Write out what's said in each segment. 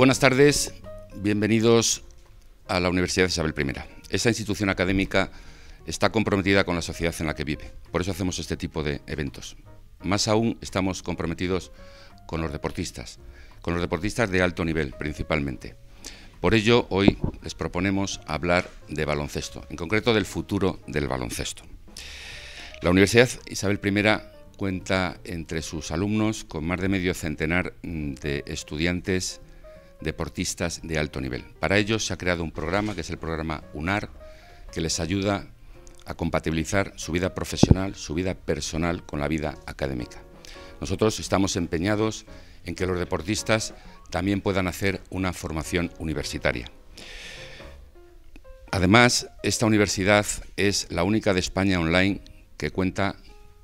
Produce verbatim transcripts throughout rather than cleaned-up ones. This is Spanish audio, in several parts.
Buenas tardes, bienvenidos a la Universidad Isabel primera. Esta institución académica está comprometida con la sociedad en la que vive, por eso hacemos este tipo de eventos. Más aún estamos comprometidos con los deportistas, con los deportistas de alto nivel principalmente. Por ello, hoy les proponemos hablar de baloncesto, en concreto del futuro del baloncesto. La Universidad Isabel primera cuenta entre sus alumnos con más de medio centenar de estudiantes deportistas de alto nivel. Para ellos se ha creado un programa, que es el programa UNAR, que les ayuda a compatibilizar su vida profesional, su vida personal con la vida académica. Nosotros estamos empeñados en que los deportistas también puedan hacer una formación universitaria. Además, esta universidad es la única de España online que cuenta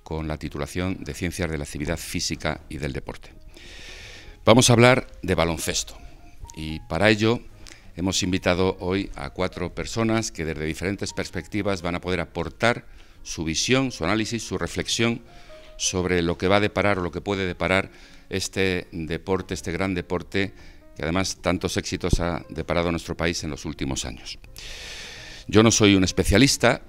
con la titulación de Ciencias de la Actividad Física y del Deporte. Vamos a hablar de baloncesto y para ello hemos invitado hoy a cuatro personas que desde diferentes perspectivas van a poder aportar su visión, su análisis, su reflexión sobre lo que va a deparar o lo que puede deparar este deporte, este gran deporte que además tantos éxitos ha deparado a nuestro país en los últimos años. Yo no soy un especialista,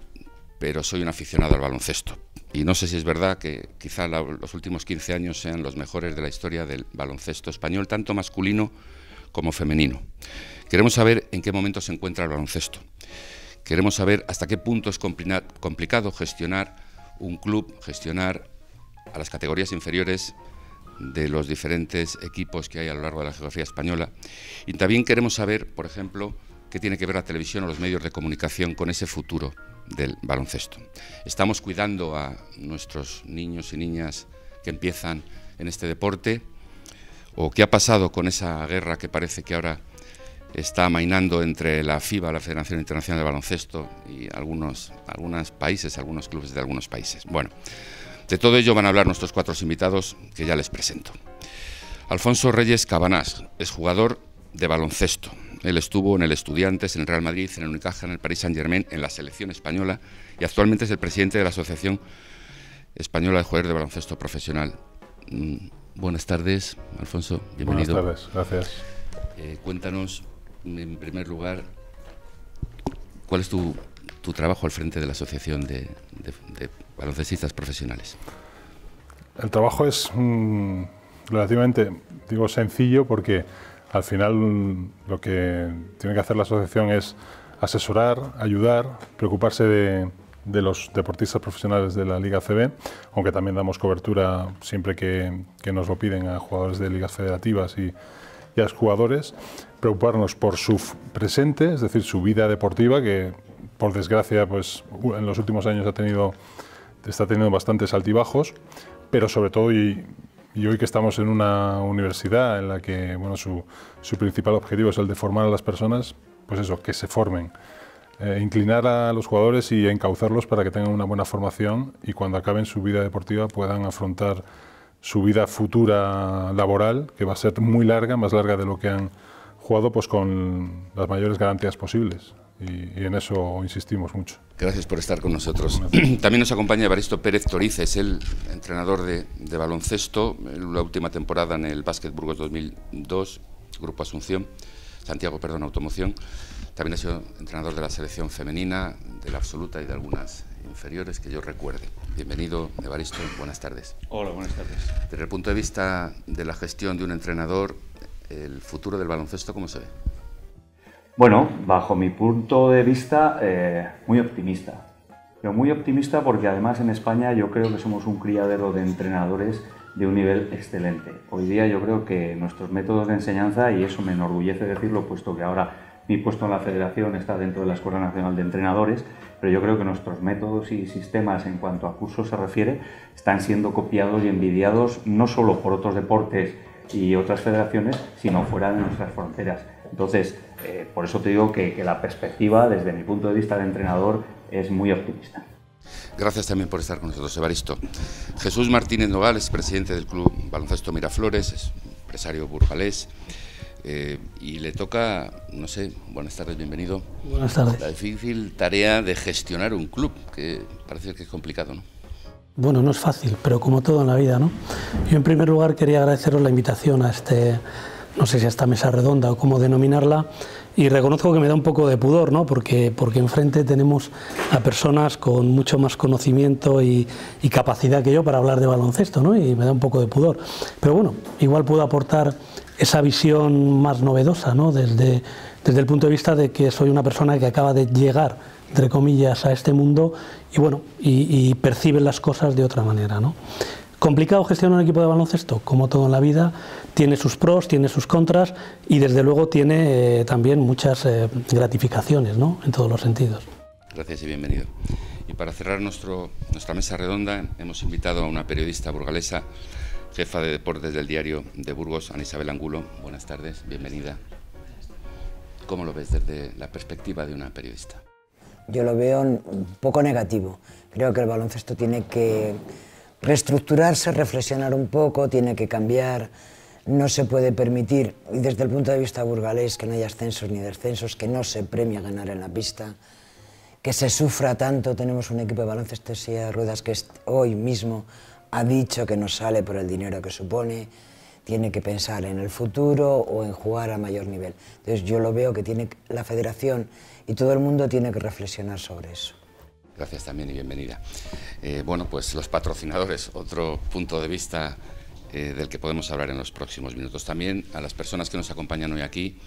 pero soy un aficionado al baloncesto y no sé si es verdad que quizá la, los últimos quince años sean los mejores de la historia del baloncesto español, tanto masculino como femenino. Queremos saber en qué momento se encuentra el baloncesto, queremos saber hasta qué punto es complicado gestionar un club, gestionar a las categorías inferiores de los diferentes equipos que hay a lo largo de la geografía española. Y también queremos saber, por ejemplo, qué tiene que ver la televisión o los medios de comunicación con ese futuro del baloncesto. Estamos cuidando a nuestros niños y niñas que empiezan en este deporte, o qué ha pasado con esa guerra que parece que ahora está amainando entre la FIBA, la Federación Internacional de Baloncesto, y algunos, algunos países, algunos clubes de algunos países. Bueno, de todo ello van a hablar nuestros cuatro invitados, que ya les presento. Alfonso Reyes Cabanás es jugador de baloncesto. Él estuvo en el Estudiantes, en el Real Madrid, en el Unicaja, en el Paris Saint Germain, en la selección española y actualmente es el presidente de la Asociación Española de Jugadores de Baloncesto Profesional. Mm, buenas tardes, Alfonso, bienvenido. Buenas tardes, gracias. Eh, cuéntanos, en primer lugar, ¿cuál es tu, tu trabajo al frente de la Asociación de, de, de Baloncestistas Profesionales? El trabajo es mmm, relativamente, digo, sencillo, porque al final lo que tiene que hacer la asociación es asesorar, ayudar, preocuparse de, de los deportistas profesionales de la Liga A C B, aunque también damos cobertura siempre que, que nos lo piden a jugadores de ligas federativas y, y a los jugadores, preocuparnos por su presente, es decir, su vida deportiva, que por desgracia pues, en los últimos años ha tenido, está teniendo bastantes altibajos, pero sobre todo y, y hoy que estamos en una universidad en la que bueno, su, su principal objetivo es el de formar a las personas, pues eso, que se formen, eh, inclinar a los jugadores y encauzarlos para que tengan una buena formación y cuando acaben su vida deportiva puedan afrontar su vida futura laboral, que va a ser muy larga, más larga de lo que han jugado, pues con las mayores garantías posibles. Y, y en eso insistimos mucho. Gracias por estar con nosotros. También nos acompaña Evaristo Pérez Torices, el entrenador de, de baloncesto, en la última temporada en el Básquet Burgos dos mil dos, Grupo Asunción, Santiago, perdón, Automoción. También ha sido entrenador de la selección femenina, de la absoluta y de algunas inferiores que yo recuerde. Bienvenido, Evaristo, buenas tardes. Hola, buenas tardes. Desde el punto de vista de la gestión de un entrenador, ¿el futuro del baloncesto cómo se ve? Bueno, bajo mi punto de vista, eh, muy optimista. Pero muy optimista porque además en España yo creo que somos un criadero de entrenadores de un nivel excelente. Hoy día yo creo que nuestros métodos de enseñanza, y eso me enorgullece decirlo, puesto que ahora mi puesto en la federación está dentro de la Escuela Nacional de Entrenadores, pero yo creo que nuestros métodos y sistemas en cuanto a cursos se refiere están siendo copiados y envidiados no solo por otros deportes y otras federaciones, sino fuera de nuestras fronteras. Entonces, eh, por eso te digo que, que la perspectiva, desde mi punto de vista de entrenador, es muy optimista. Gracias también por estar con nosotros, Evaristo. Jesús Martínez Nogal es presidente del Club Baloncesto Miraflores, es empresario burgalés, eh, y le toca, no sé, buenas tardes, bienvenido. Buenas tardes. La difícil tarea de gestionar un club, que parece que es complicado, ¿no? Bueno, no es fácil, pero como todo en la vida, ¿no? Yo en primer lugar quería agradeceros la invitación a este no sé si a esta mesa redonda o cómo denominarla, y reconozco que me da un poco de pudor, ¿no? Porque, porque enfrente tenemos a personas con mucho más conocimiento y, y capacidad que yo para hablar de baloncesto, ¿no? Y me da un poco de pudor. Pero bueno, igual puedo aportar esa visión más novedosa, ¿no? Desde, desde el punto de vista de que soy una persona que acaba de llegar, entre comillas, a este mundo y, bueno, y, y percibe las cosas de otra manera, ¿no? ¿Complicado gestionar un equipo de baloncesto? Como todo en la vida, tiene sus pros, tiene sus contras y desde luego tiene eh, también muchas eh, gratificaciones, ¿no? En todos los sentidos. Gracias y bienvenido. Y para cerrar nuestro, nuestra mesa redonda hemos invitado a una periodista burgalesa, jefa de deportes del Diario de Burgos, Ana Isabel Angulo. Buenas tardes, bienvenida. ¿Cómo lo ves desde la perspectiva de una periodista? Yo lo veo un poco negativo. Creo que el baloncesto tiene que reestructurarse, reflexionar un poco, tiene que cambiar, no se puede permitir, y desde el punto de vista burgalés, que no haya ascensos ni descensos, que no se premia ganar en la pista, que se sufra tanto. Tenemos un equipo de baloncesto de silla de ruedas que hoy mismo ha dicho que no sale por el dinero que supone, tiene que pensar en el futuro o en jugar a mayor nivel. Entonces yo lo veo que tiene la federación y todo el mundo tiene que reflexionar sobre eso. Gracias también y bienvenida. Eh, bueno, pues los patrocinadores, otro punto de vista eh, del que podemos hablar en los próximos minutos. También a las personas que nos acompañan hoy aquí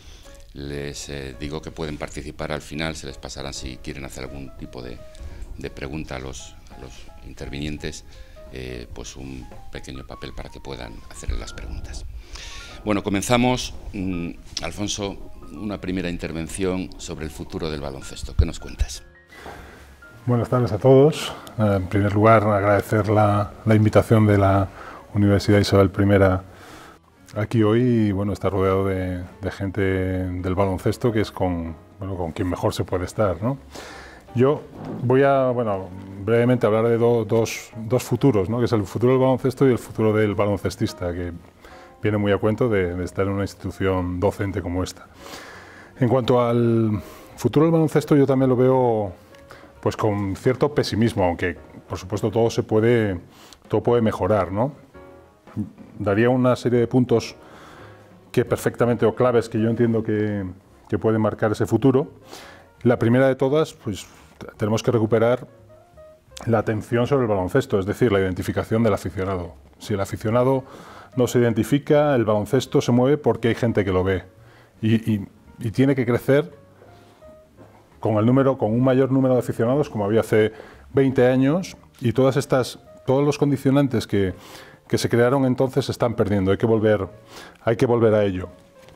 les eh, digo que pueden participar al final, se les pasarán si quieren hacer algún tipo de, de pregunta a los, a los intervinientes, eh, pues un pequeño papel para que puedan hacerles las preguntas. Bueno, comenzamos, mmm, Alfonso, una primera intervención sobre el futuro del baloncesto. ¿Qué nos cuentas? Buenas tardes a todos. En primer lugar, agradecer la, la invitación de la Universidad Isabel I aquí hoy y bueno, estar rodeado de, de gente del baloncesto, que es con, bueno, con quien mejor se puede estar, ¿no? Yo voy a bueno, brevemente hablar de do, dos, dos futuros, ¿no? Que es el futuro del baloncesto y el futuro del baloncestista, que viene muy a cuento de, de estar en una institución docente como esta. En cuanto al futuro del baloncesto, yo también lo veo pues con cierto pesimismo, aunque por supuesto todo se puede, todo puede mejorar, ¿no? Daría una serie de puntos que perfectamente, o claves que yo entiendo que, que pueden marcar ese futuro. La primera de todas, pues tenemos que recuperar la atención sobre el baloncesto, es decir, la identificación del aficionado. Si el aficionado no se identifica, el baloncesto se mueve porque hay gente que lo ve y, y, y tiene que crecer con el número, con un mayor número de aficionados, como había hace veinte años, y todas estas, todos los condicionantes que, que se crearon entonces se están perdiendo. Hay que volver, hay que volver a ello.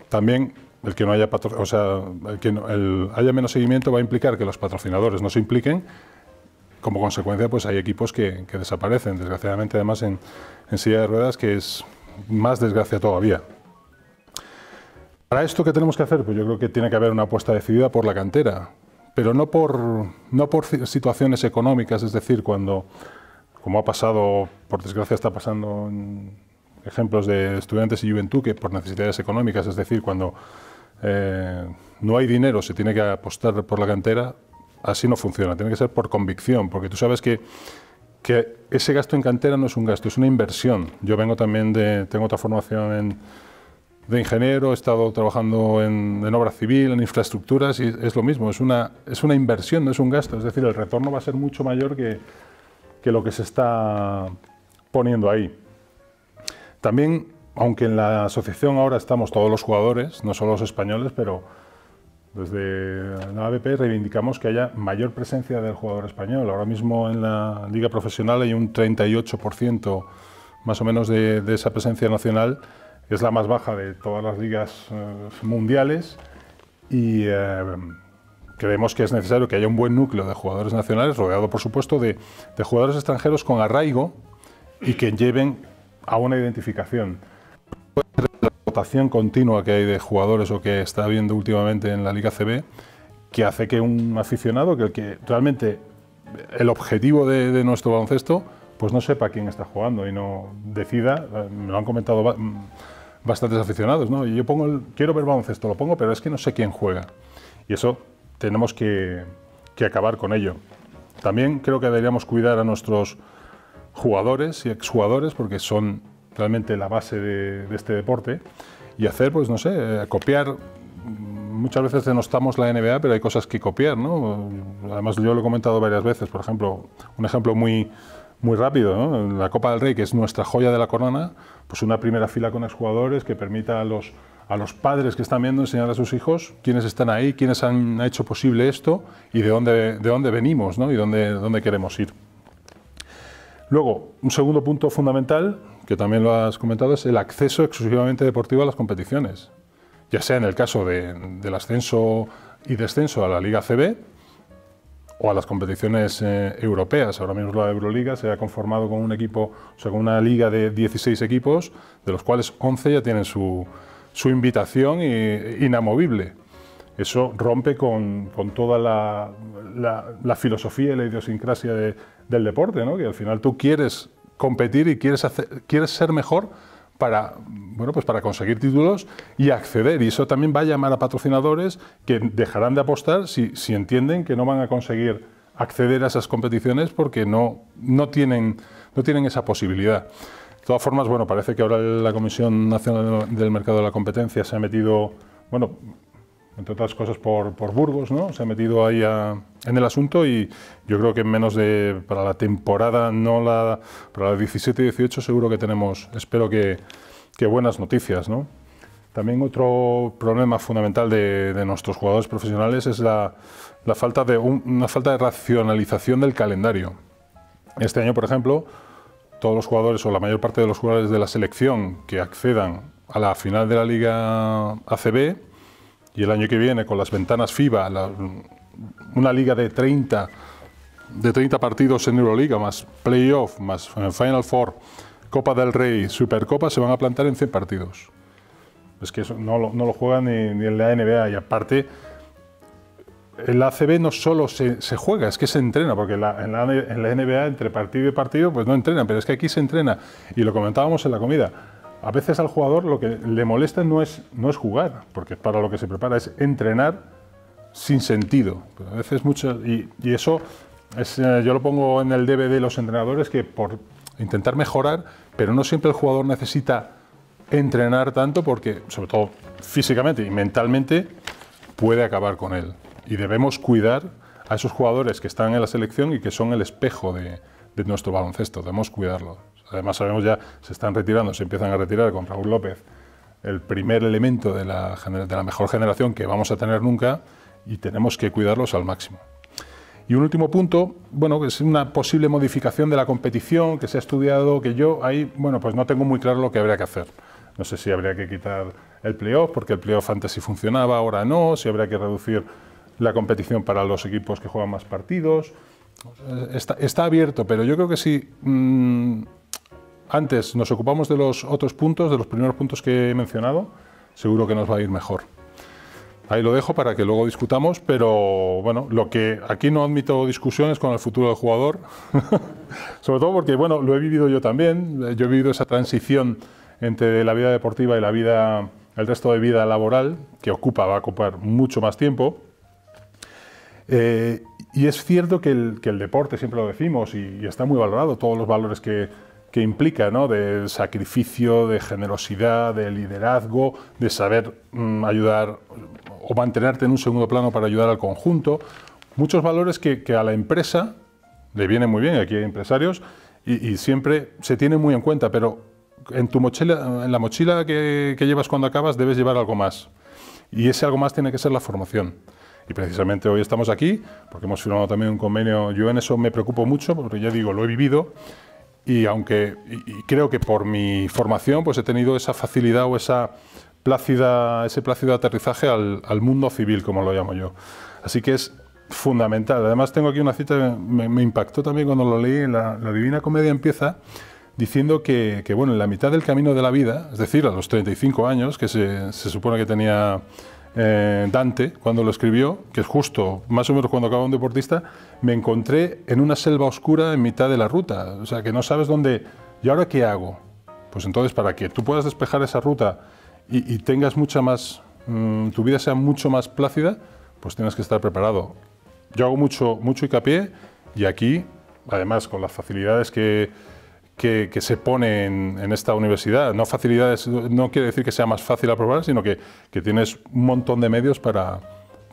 También el que no haya patro, o sea, el que no, el haya menos seguimiento va a implicar que los patrocinadores no se impliquen. Como consecuencia, pues hay equipos que, que desaparecen, desgraciadamente, además en, en silla de ruedas, que es más desgracia todavía. Para esto, ¿qué tenemos que hacer? Pues yo creo que tiene que haber una apuesta decidida por la cantera, pero no por, no por situaciones económicas, es decir, cuando, como ha pasado, por desgracia está pasando en ejemplos de Estudiantes y Juventud, que por necesidades económicas, es decir, cuando eh, no hay dinero se tiene que apostar por la cantera, así no funciona, tiene que ser por convicción, porque tú sabes que, que ese gasto en cantera no es un gasto, es una inversión. Yo vengo también de, tengo otra formación en, de ingeniero, he estado trabajando en, en obra civil, en infraestructuras, y es lo mismo, es una, es una inversión, no es un gasto, es decir, el retorno va a ser mucho mayor que, que lo que se está poniendo ahí. También, aunque en la asociación ahora estamos todos los jugadores, no solo los españoles, pero desde la A B P reivindicamos que haya mayor presencia del jugador español. Ahora mismo en la liga profesional hay un treinta y ocho por ciento más o menos de, de esa presencia nacional. Es la más baja de todas las ligas eh, mundiales y eh, creemos que es necesario que haya un buen núcleo de jugadores nacionales, rodeado por supuesto de, de jugadores extranjeros con arraigo y que lleven a una identificación. La rotación continua que hay de jugadores o que está habiendo últimamente en la Liga A C B, que hace que un aficionado, que, que realmente el objetivo de, de nuestro baloncesto, pues no sepa quién está jugando y no decida, me lo han comentado bastantes aficionados, ¿no? Y yo pongo el, quiero ver baloncesto, lo pongo, pero es que no sé quién juega. Y eso tenemos que, que acabar con ello. También creo que deberíamos cuidar a nuestros jugadores y exjugadores, porque son realmente la base de, de este deporte. y hacer, pues no sé, copiar. Muchas veces denostamos la N B A, pero hay cosas que copiar, ¿no? Además, yo lo he comentado varias veces, por ejemplo, un ejemplo muy, muy rápido, ¿no? La Copa del Rey, que es nuestra joya de la corona, pues una primera fila con exjugadores que permita a los, a los padres que están viendo enseñar a sus hijos quiénes están ahí, quiénes han hecho posible esto y de dónde, de dónde venimos, ¿no? Y dónde, dónde queremos ir. Luego, un segundo punto fundamental, que también lo has comentado, es el acceso exclusivamente deportivo a las competiciones. Ya sea en el caso de, del ascenso y descenso a la Liga A C B o a las competiciones eh, europeas. Ahora mismo la Euroliga se ha conformado con un equipo, o sea, con una liga de dieciséis equipos, de los cuales once ya tienen su, su invitación y, inamovible. Eso rompe con, con toda la, la, la filosofía y la idiosincrasia de, del deporte, ¿no? Que al final tú quieres competir y quieres, hacer, quieres ser mejor para, bueno, pues para conseguir títulos y acceder. Y eso también va a llamar a patrocinadores que dejarán de apostar si, si entienden que no van a conseguir acceder a esas competiciones porque no, no, tienen, no tienen esa posibilidad. De todas formas, bueno, parece que ahora la Comisión Nacional del Mercado de la Competencia se ha metido, bueno, entre otras cosas por, por Burgos, ¿no? Se ha metido ahí a, en el asunto y yo creo que en menos de, para la temporada, no la, para la diecisiete dieciocho seguro que tenemos, espero que, que buenas noticias, ¿no? También otro problema fundamental de, de nuestros jugadores profesionales es la, la falta de un, una falta de racionalización del calendario. Este año, por ejemplo, todos los jugadores o la mayor parte de los jugadores de la selección que accedan a la final de la Liga A C B y el año que viene, con las ventanas FIBA, la, una liga de treinta, de treinta partidos en Euroliga, más playoff, más Final Four, Copa del Rey, Supercopa, se van a plantar en cien partidos. Es que eso no lo, no lo juega ni, ni en la N B A. Y aparte, en la A C B no solo se, se juega, es que se entrena, porque la, en, la, en la N B A, entre partido y partido, pues no entrenan, pero es que aquí se entrena. Y lo comentábamos en la comida. A veces al jugador lo que le molesta no es, no es jugar, porque para lo que se prepara es entrenar sin sentido. Pero a veces mucho, y, y eso es, eh, yo lo pongo en el debe de los entrenadores, que por intentar mejorar, pero no siempre el jugador necesita entrenar tanto porque, sobre todo físicamente y mentalmente, puede acabar con él. Y debemos cuidar a esos jugadores que están en la selección y que son el espejo de, de nuestro baloncesto, debemos cuidarlos. Además, sabemos ya, se están retirando, se empiezan a retirar con Raúl López, el primer elemento de la, de la mejor generación que vamos a tener nunca, y tenemos que cuidarlos al máximo. Y un último punto, bueno, que es una posible modificación de la competición, que se ha estudiado, que yo ahí, bueno, pues no tengo muy claro lo que habría que hacer. No sé si habría que quitar el playoff, porque el playoff antes sí funcionaba, ahora no, si habría que reducir la competición para los equipos que juegan más partidos. Está, está abierto, pero yo creo que sí. Mmm, Antes nos ocupamos de los otros puntos, de los primeros puntos que he mencionado, seguro que nos va a ir mejor. Ahí lo dejo para que luego discutamos, pero bueno, lo que aquí no admito discusiones con el futuro del jugador, sobre todo porque, bueno, lo he vivido yo también, yo he vivido esa transición entre la vida deportiva y la vida, el resto de vida laboral, que ocupa, va a ocupar mucho más tiempo. Eh, y es cierto que el, que el deporte, siempre lo decimos, y, y está muy valorado, todos los valores que que implica, ¿no? De sacrificio, de generosidad, de liderazgo, de saber mmm, ayudar o mantenerte en un segundo plano para ayudar al conjunto. Muchos valores que, que a la empresa le vienen muy bien, aquí hay empresarios, y, y siempre se tienen muy en cuenta, pero en tu mochila, en la mochila que, que llevas cuando acabas, debes llevar algo más. Y ese algo más tiene que ser la formación. Y precisamente hoy estamos aquí, porque hemos firmado también un convenio, yo en eso me preocupo mucho, porque ya digo, lo he vivido, y aunque y creo que por mi formación pues he tenido esa facilidad o esa plácida, ese plácido aterrizaje al, al mundo civil, como lo llamo yo. Así que es fundamental. Además, tengo aquí una cita, me, me impactó también cuando lo leí, la, la Divina Comedia empieza diciendo que, que bueno, en la mitad del camino de la vida, es decir, a los treinta y cinco años, que se, se supone que tenía eh, Dante cuando lo escribió, que es justo más o menos cuando acaba un deportista, me encontré en una selva oscura en mitad de la ruta, o sea, que no sabes dónde, ¿y ahora qué hago? Pues entonces, para que tú puedas despejar esa ruta y, y tengas mucha más, mmm, tu vida sea mucho más plácida, pues tienes que estar preparado. Yo hago mucho, mucho hincapié, y aquí, además, con las facilidades que que, que se pone en, en esta universidad. No facilidades, no quiere decir que sea más fácil aprobar, sino que, que tienes un montón de medios para,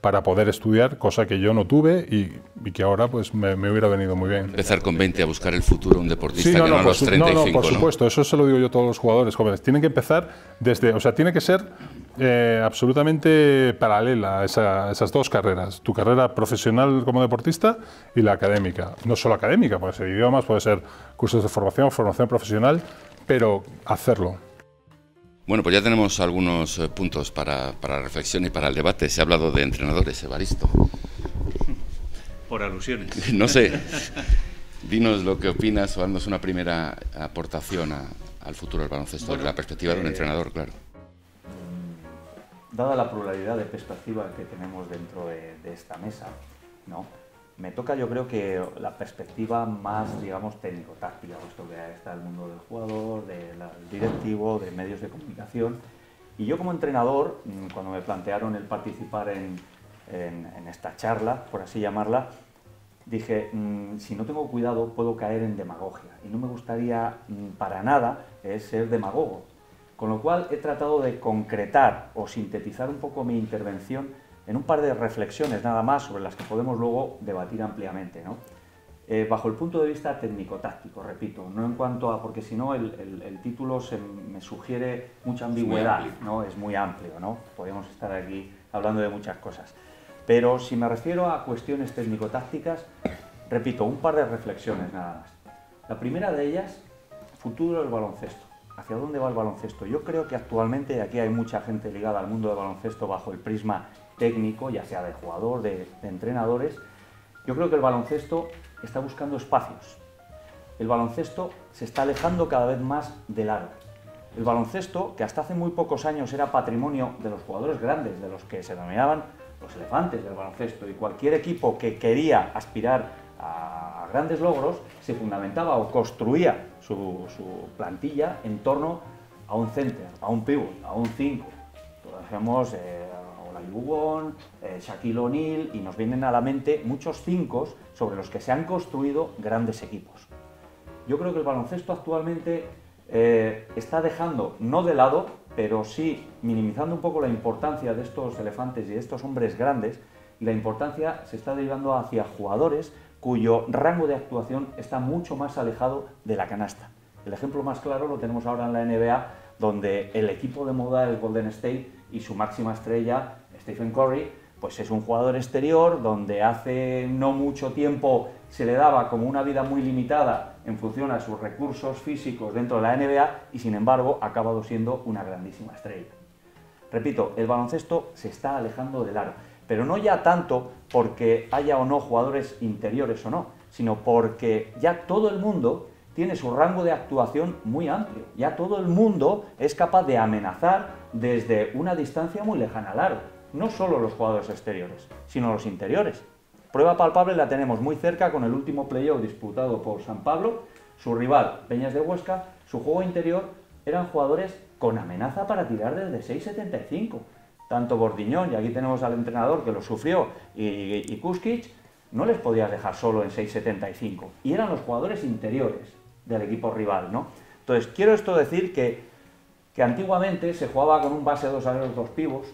para poder estudiar, cosa que yo no tuve y, y que ahora pues me, me hubiera venido muy bien. Empezar con veinte a buscar el futuro de un deportista, sí, no, que no, no a los treinta y cinco. No, no, por ¿no? supuesto, eso se lo digo yo a todos los jugadores jóvenes. Tienen que empezar desde, o sea, tiene que ser eh, absolutamente paralela a esa, esas dos carreras. Tu carrera profesional como deportista y la académica. No solo académica, puede ser idiomas, puede ser cursos de formación, formación profesional, pero hacerlo. Bueno, pues ya tenemos algunos eh, puntos para, para reflexión y para el debate. Se ha hablado de entrenadores, Evaristo. Por alusiones. No sé. Dinos lo que opinas o haznos una primera aportación a, al futuro del baloncesto, bueno, de la perspectiva eh, de un entrenador, claro. Dada la pluralidad de perspectiva que tenemos dentro de, de esta mesa, ¿no? Me toca, yo creo, que la perspectiva más, digamos, técnico-táctica, puesto que está el mundo del jugador, del directivo, de medios de comunicación. Y yo como entrenador, cuando me plantearon el participar en, en, en esta charla, por así llamarla, dije, mmm, si no tengo cuidado puedo caer en demagogia. Y no me gustaría mmm, para nada ser demagogo. Con lo cual he tratado de concretar o sintetizar un poco mi intervención en un par de reflexiones nada más sobre las que podemos luego debatir ampliamente, ¿no? Eh, bajo el punto de vista técnico-táctico, repito, no en cuanto a, porque si no el, el, el título se me sugiere mucha ambigüedad, es ¿no? Es muy amplio, ¿no? Podríamos estar aquí hablando de muchas cosas. Pero si me refiero a cuestiones técnico-tácticas, repito, un par de reflexiones nada más. La primera de ellas, futuro del baloncesto. ¿Hacia dónde va el baloncesto? Yo creo que actualmente aquí hay mucha gente ligada al mundo del baloncesto bajo el prisma técnico, ya sea de jugador, de, de entrenadores. Yo creo que el baloncesto está buscando espacios. El baloncesto se está alejando cada vez más del aro. El baloncesto, que hasta hace muy pocos años era patrimonio de los jugadores grandes, de los que se denominaban los elefantes del baloncesto, y cualquier equipo que quería aspirar a, a grandes logros se fundamentaba o construía su, su plantilla en torno a un center, a un pivot, a un cinco. Entonces, eh, Bubón, eh, Shaquille O'Neal, y nos vienen a la mente muchos cinco sobre los que se han construido grandes equipos. Yo creo que el baloncesto actualmente eh, está dejando, no de lado, pero sí minimizando un poco la importancia de estos elefantes y de estos hombres grandes, y la importancia se está derivando hacia jugadores cuyo rango de actuación está mucho más alejado de la canasta. El ejemplo más claro lo tenemos ahora en la N B A, donde el equipo de moda, el Golden State, y su máxima estrella, Stephen Curry, pues es un jugador exterior donde hace no mucho tiempo se le daba como una vida muy limitada en función a sus recursos físicos dentro de la N B A, y sin embargo ha acabado siendo una grandísima estrella. Repito, el baloncesto se está alejando del aro, pero no ya tanto porque haya o no jugadores interiores o no, sino porque ya todo el mundo tiene su rango de actuación muy amplio. Ya todo el mundo es capaz de amenazar desde una distancia muy lejana al aro. No solo los jugadores exteriores, sino los interiores. Prueba palpable la tenemos muy cerca con el último playoff disputado por San Pablo. Su rival, Peñas de Huesca, su juego interior eran jugadores con amenaza para tirar desde seis setenta y cinco. Tanto Bordiñón, y aquí tenemos al entrenador que lo sufrió, y, y, y Kuskic, no les podías dejar solo en seis setenta y cinco. Y eran los jugadores interiores del equipo rival, ¿no? Entonces, quiero esto decir que, que antiguamente se jugaba con un base, dos aleros, dos pivos,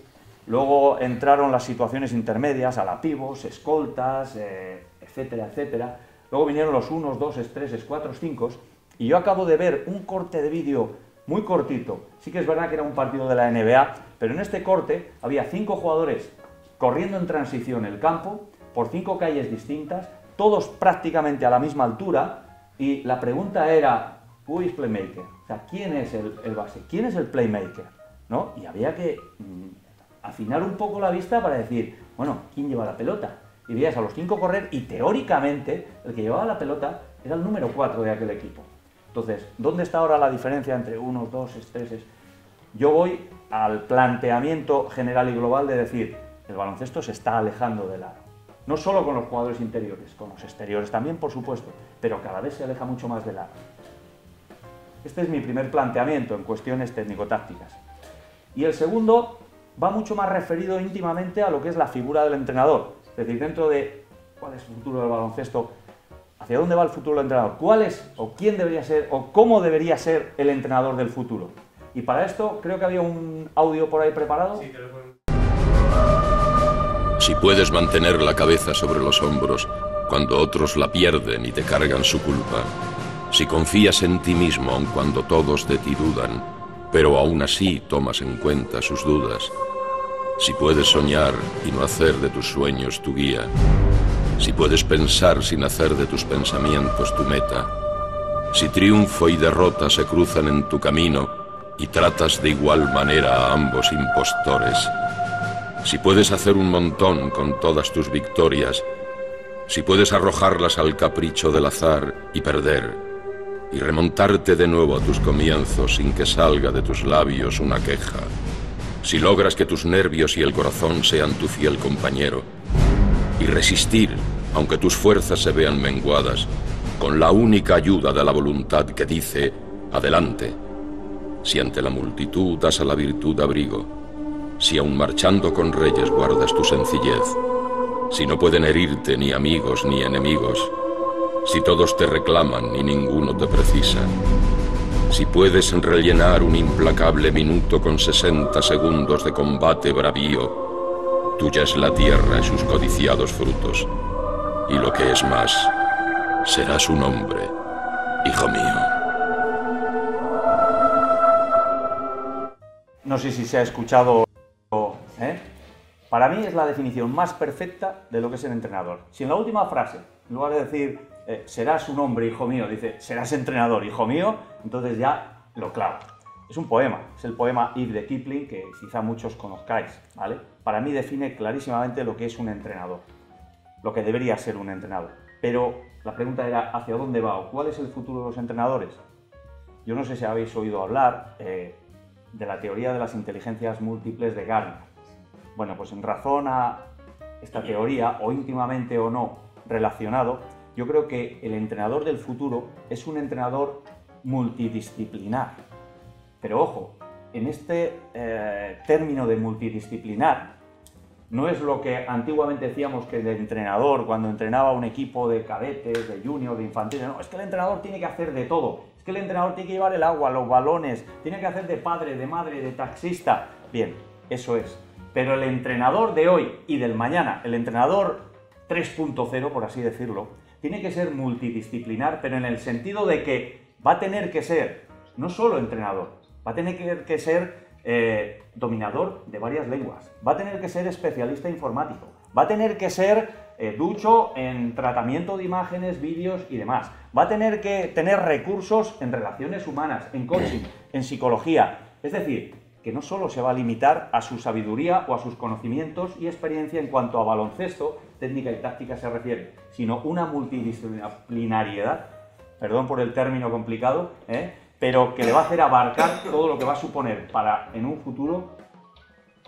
luego entraron las situaciones intermedias, a la pivos, escoltas, eh, etcétera, etcétera, luego vinieron los uno, dos, tres, cuatro, cinco, y yo acabo de ver un corte de vídeo muy cortito. Sí que es verdad que era un partido de la N B A, pero en este corte había cinco jugadores corriendo en transición el campo, por cinco calles distintas, todos prácticamente a la misma altura. Y la pregunta era, ¿who is playmaker? O sea, ¿quién es el, el base? ¿Quién es el playmaker? ¿No? Y había que mmm, afinar un poco la vista para decir, bueno, ¿quién lleva la pelota? Y veías a los cinco correr y teóricamente el que llevaba la pelota era el número cuatro de aquel equipo. Entonces, ¿dónde está ahora la diferencia entre unos, dos, tres? Yo voy al planteamiento general y global de decir, el baloncesto se está alejando del aro. No solo con los jugadores interiores, con los exteriores también, por supuesto, pero cada vez se aleja mucho más del aro. Este es mi primer planteamiento en cuestiones técnico-tácticas. Y el segundo va mucho más referido íntimamente a lo que es la figura del entrenador. Es decir, dentro de cuál es el futuro del baloncesto, ¿Hacia dónde va el futuro del entrenador? ¿Cuál es o quién debería ser o cómo debería ser el entrenador del futuro? Y para esto creo que había un audio por ahí preparado. Sí, te lo puedo. Si puedes mantener la cabeza sobre los hombros cuando otros la pierden y te cargan su culpa, si confías en ti mismo aun cuando todos de ti dudan, pero aún así tomas en cuenta sus dudas, si puedes soñar y no hacer de tus sueños tu guía, si puedes pensar sin hacer de tus pensamientos tu meta, si triunfo y derrota se cruzan en tu camino y tratas de igual manera a ambos impostores, si puedes hacer un montón con todas tus victorias, si puedes arrojarlas al capricho del azar y perder, y remontarte de nuevo a tus comienzos sin que salga de tus labios una queja, si logras que tus nervios y el corazón sean tu fiel compañero, y resistir, aunque tus fuerzas se vean menguadas, con la única ayuda de la voluntad que dice, adelante. Si ante la multitud das a la virtud abrigo, si aun marchando con reyes guardas tu sencillez, si no pueden herirte ni amigos ni enemigos, si todos te reclaman y ninguno te precisa, si puedes rellenar un implacable minuto con sesenta segundos de combate bravío, tuya es la tierra y sus codiciados frutos. Y lo que es más, serás un hombre, hijo mío. No sé si se ha escuchado, ¿eh? Para mí es la definición más perfecta de lo que es el entrenador. Si en la última frase, en lugar de decir, eh, serás un hombre, hijo mío, dice, serás entrenador, hijo mío, entonces ya lo clavo. Es un poema, es el poema If de Kipling, que quizá muchos conozcáis, ¿vale? Para mí define clarísimamente lo que es un entrenador, lo que debería ser un entrenador. Pero la pregunta era, ¿hacia dónde va o cuál es el futuro de los entrenadores? Yo no sé si habéis oído hablar eh, de la teoría de las inteligencias múltiples de Gardner. Bueno, pues en razón a esta teoría, o íntimamente o no relacionado, yo creo que el entrenador del futuro es un entrenador multidisciplinar. Pero ojo, en este eh, término de multidisciplinar no es lo que antiguamente decíamos que el entrenador, cuando entrenaba un equipo de cadetes, de juniors, de infantiles, no, es que el entrenador tiene que hacer de todo, es que el entrenador tiene que llevar el agua, los balones, tiene que hacer de padre, de madre, de taxista. Bien, eso es. Pero el entrenador de hoy y del mañana, el entrenador tres punto cero, por así decirlo, tiene que ser multidisciplinar, pero en el sentido de que va a tener que ser no solo entrenador, va a tener que ser eh, dominador de varias lenguas, va a tener que ser especialista informático, va a tener que ser eh, ducho en tratamiento de imágenes, vídeos y demás, va a tener que tener recursos en relaciones humanas, en coaching, en psicología. Es decir, que no solo se va a limitar a su sabiduría o a sus conocimientos y experiencia en cuanto a baloncesto, técnica y táctica se refiere, sino una multidisciplinariedad, perdón por el término complicado, ¿eh? Pero que le va a hacer abarcar todo lo que va a suponer para, en un futuro,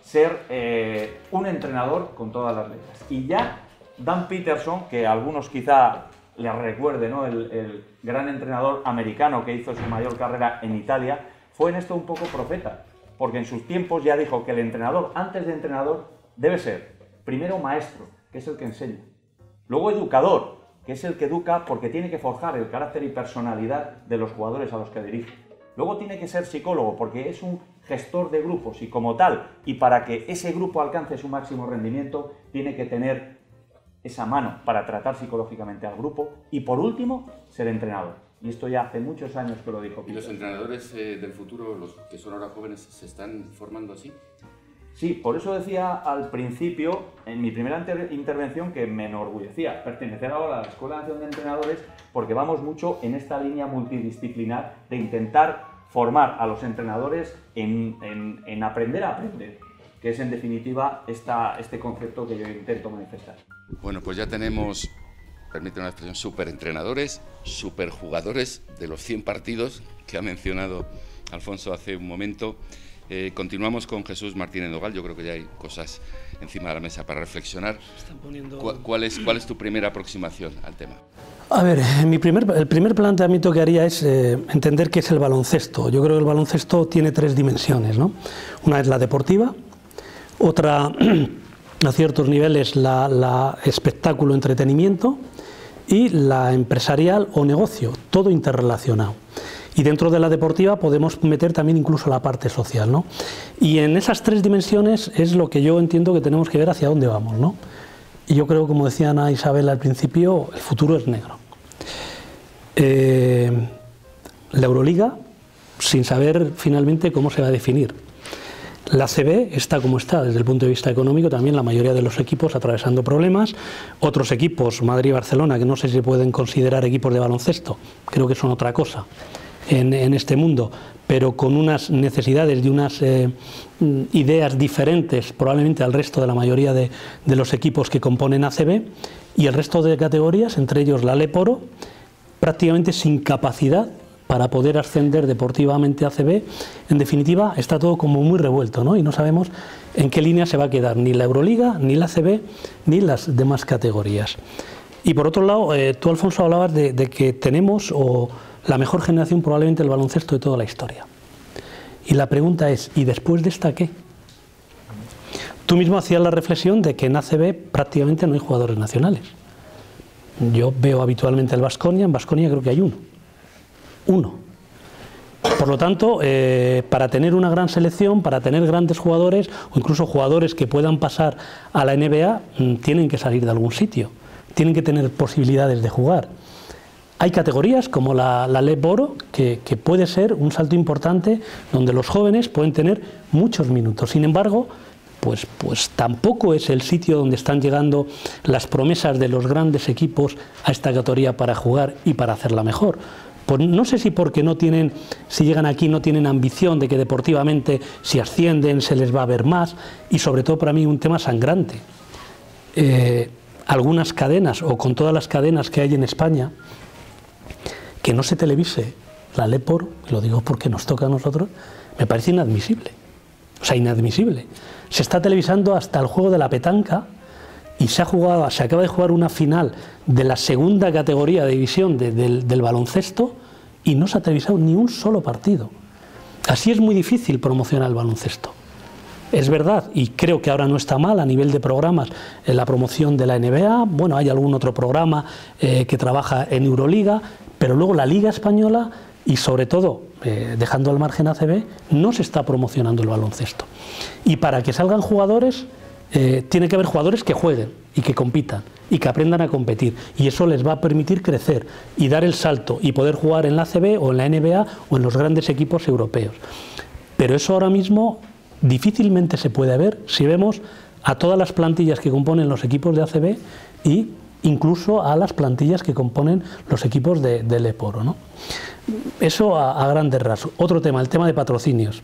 ser eh, un entrenador con todas las letras. Y ya Dan Peterson, que a algunos quizá les recuerde, ¿no? el, el gran entrenador americano que hizo su mayor carrera en Italia, fue en esto un poco profeta, porque en sus tiempos ya dijo que el entrenador, antes de entrenador, debe ser primero maestro, que es el que enseña, luego educador, que es el que educa porque tiene que forjar el carácter y personalidad de los jugadores a los que dirige. Luego tiene que ser psicólogo porque es un gestor de grupos y como tal, y para que ese grupo alcance su máximo rendimiento, tiene que tener esa mano para tratar psicológicamente al grupo. Y por último, ser entrenador. Y esto ya hace muchos años que lo dijo Peter. ¿Y los entrenadores eh, del futuro, los que son ahora jóvenes, se están formando así? Sí, por eso decía al principio, en mi primera intervención, que me enorgullecía pertenecer ahora a la Escuela Nacional de Entrenadores, porque vamos mucho en esta línea multidisciplinar de intentar formar a los entrenadores en, en, en aprender a aprender, que es en definitiva esta, este concepto que yo intento manifestar. Bueno, pues ya tenemos, permíteme una expresión, superentrenadores, superjugadores de los cien partidos que ha mencionado Alfonso hace un momento. Eh, continuamos con Jesús Martínez Nogal. Yo creo que ya hay cosas encima de la mesa para reflexionar. Están poniendo... ¿Cuál, cuál, es, ¿Cuál es tu primera aproximación al tema? A ver, mi primer, el primer planteamiento que haría es eh, entender qué es el baloncesto. Yo creo que el baloncesto tiene tres dimensiones, ¿no? Una es la deportiva, otra a ciertos niveles la, la espectáculo-entretenimiento y la empresarial o negocio, todo interrelacionado. Y dentro de la deportiva podemos meter también incluso la parte social, ¿no? Y en esas tres dimensiones es lo que yo entiendo que tenemos que ver hacia dónde vamos, ¿no? Y yo creo, como decía Ana Isabel al principio, el futuro es negro. Eh, la Euroliga, sin saber finalmente cómo se va a definir. La A C B está como está desde el punto de vista económico, también la mayoría de los equipos atravesando problemas, otros equipos, Madrid y Barcelona, que no sé si se pueden considerar equipos de baloncesto, creo que son otra cosa en, en este mundo, pero con unas necesidades y unas eh, ideas diferentes probablemente al resto de la mayoría de, de los equipos que componen A C B, y el resto de categorías, entre ellos la Leporo, prácticamente sin capacidad para poder ascender deportivamente a A C B, en definitiva está todo como muy revuelto, ¿no? Y no sabemos en qué línea se va a quedar ni la Euroliga, ni la A C B, ni las demás categorías. Y por otro lado, eh, tú, Alfonso, hablabas de, de que tenemos o la mejor generación probablemente del baloncesto de toda la historia. Y la pregunta es, ¿y después de esta qué? Tú mismo hacías la reflexión de que en A C B prácticamente no hay jugadores nacionales. Yo veo habitualmente el Baskonia, en Baskonia creo que hay uno. Uno. Por lo tanto, eh, para tener una gran selección, para tener grandes jugadores o incluso jugadores que puedan pasar a la N B A, tienen que salir de algún sitio, tienen que tener posibilidades de jugar. Hay categorías como la, la Leporo, que, que puede ser un salto importante donde los jóvenes pueden tener muchos minutos. Sin embargo, pues, pues tampoco es el sitio donde están llegando las promesas de los grandes equipos a esta categoría para jugar y para hacerla mejor. Pues no sé si porque no tienen, si llegan aquí no tienen ambición de que deportivamente si ascienden se les va a ver más, y sobre todo para mí un tema sangrante. Eh, algunas cadenas, o con todas las cadenas que hay en España, que no se televise la Leporo, y lo digo porque nos toca a nosotros, me parece inadmisible, o sea, inadmisible. Se está televisando hasta el juego de la petanca, y se ha jugado, se acaba de jugar una final de la segunda categoría de división de, del, del baloncesto, y no se ha televisado ni un solo partido. Así es muy difícil promocionar el baloncesto. Es verdad, y creo que ahora no está mal a nivel de programas, eh, la promoción de la N B A, bueno, hay algún otro programa eh, que trabaja en Euroliga, pero luego la Liga Española, y sobre todo, eh, dejando al margen A C B, no se está promocionando el baloncesto. Y para que salgan jugadores, Eh, tiene que haber jugadores que jueguen y que compitan y que aprendan a competir, y eso les va a permitir crecer y dar el salto y poder jugar en la A C B o en la N B A o en los grandes equipos europeos. Pero eso ahora mismo difícilmente se puede ver si vemos a todas las plantillas que componen los equipos de A C B e incluso a las plantillas que componen los equipos de, de Leporo, ¿no? Eso a, a grandes rasgos. Otro tema, el tema de patrocinios.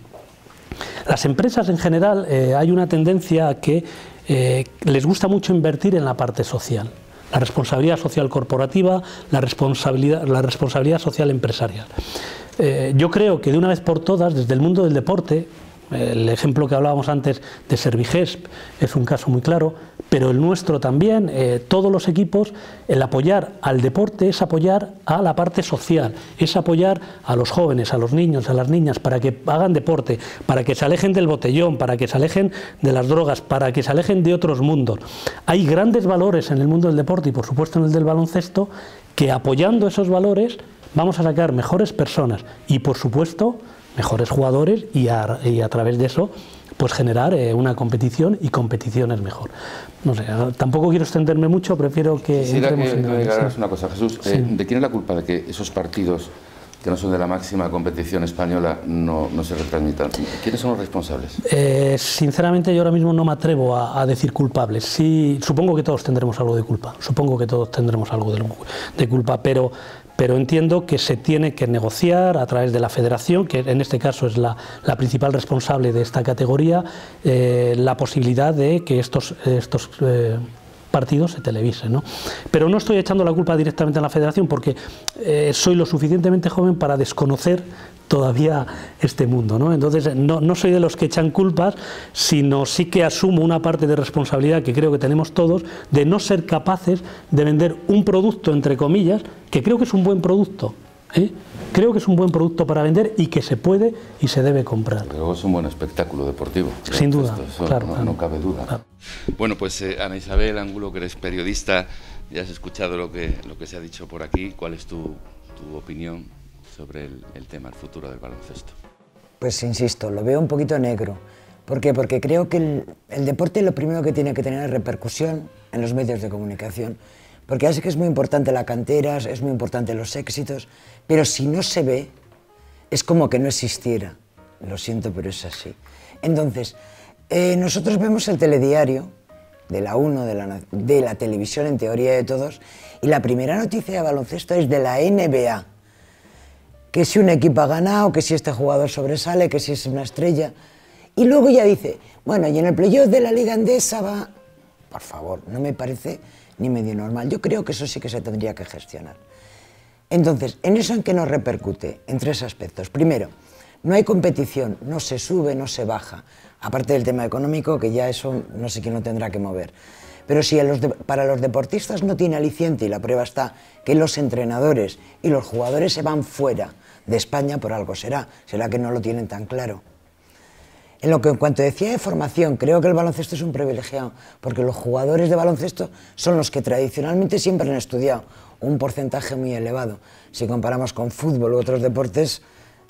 Las empresas en general, eh, hay una tendencia a que eh, les gusta mucho invertir en la parte social, la responsabilidad social corporativa, la responsabilidad, la responsabilidad social empresarial. Eh, yo creo que de una vez por todas, desde el mundo del deporte, eh, el ejemplo que hablábamos antes de Servigesp es un caso muy claro, pero el nuestro también, eh, todos los equipos, el apoyar al deporte es apoyar a la parte social, es apoyar a los jóvenes, a los niños, a las niñas, para que hagan deporte, para que se alejen del botellón, para que se alejen de las drogas, para que se alejen de otros mundos. Hay grandes valores en el mundo del deporte y por supuesto en el del baloncesto, que apoyando esos valores vamos a sacar mejores personas y por supuesto mejores jugadores, y a, y a través de eso pues generar eh, una competición, y competición es mejor. No sé, tampoco quiero extenderme mucho, prefiero que... Quisiera entremos que, en que aclaras una cosa, Jesús. Sí. Eh, ¿De quién es la culpa de que esos partidos que no son de la máxima competición española no, no se retransmitan? ¿Quiénes son los responsables? Eh, sinceramente yo ahora mismo no me atrevo a, a decir culpables. Sí, supongo que todos tendremos algo de culpa, supongo que todos tendremos algo de, de culpa, pero... pero entiendo que se tiene que negociar a través de la federación, que en este caso es la, la principal responsable de esta categoría, eh, la posibilidad de que estos, estos eh, partidos se televisen, ¿no? Pero no estoy echando la culpa directamente a la federación, porque eh, soy lo suficientemente joven para desconocer todavía este mundo, ¿no? Entonces no, no soy de los que echan culpas, sino sí que asumo una parte de responsabilidad que creo que tenemos todos, de no ser capaces de vender un producto, entre comillas, que creo que es un buen producto, ¿eh? Creo que es un buen producto para vender y que se puede y se debe comprar. Luego es un buen espectáculo deportivo. Sin duda, esto, eso, claro, no, claro, no cabe duda. Claro. Bueno, pues eh, Ana Isabel Angulo, que eres periodista Ya has escuchado lo que, lo que se ha dicho por aquí. ¿Cuál es tu, tu opinión sobre el, el tema, el futuro del baloncesto? Pues insisto, lo veo un poquito negro. ¿Por qué? Porque creo que el, el deporte lo primero que tiene que tener es repercusión en los medios de comunicación. Porque así que es muy importante la cantera, es muy importante los éxitos, pero si no se ve, es como que no existiera. Lo siento, pero es así. Entonces, eh, nosotros vemos el telediario de la uno, de la, de la televisión en teoría de todos, y la primera noticia de baloncesto es de la N B A. Que si un equipo ha ganado, que si este jugador sobresale, que si es una estrella. Y luego ya dice, bueno, y en el playoff de la Liga Andesa va... Por favor, no me parece ni medio normal. Yo creo que eso sí que se tendría que gestionar. Entonces, ¿en eso en qué nos repercute? En tres aspectos. Primero, no hay competición, no se sube, no se baja. Aparte del tema económico, que ya eso no sé quién lo tendrá que mover. Pero si a los de, para los deportistas no tiene aliciente, y la prueba está que los entrenadores y los jugadores se van fuera de España, por algo será, será que no lo tienen tan claro. En lo que en cuanto decía de formación, creo que el baloncesto es un privilegiado, porque los jugadores de baloncesto son los que tradicionalmente siempre han estudiado, un porcentaje muy elevado. Si comparamos con fútbol u otros deportes,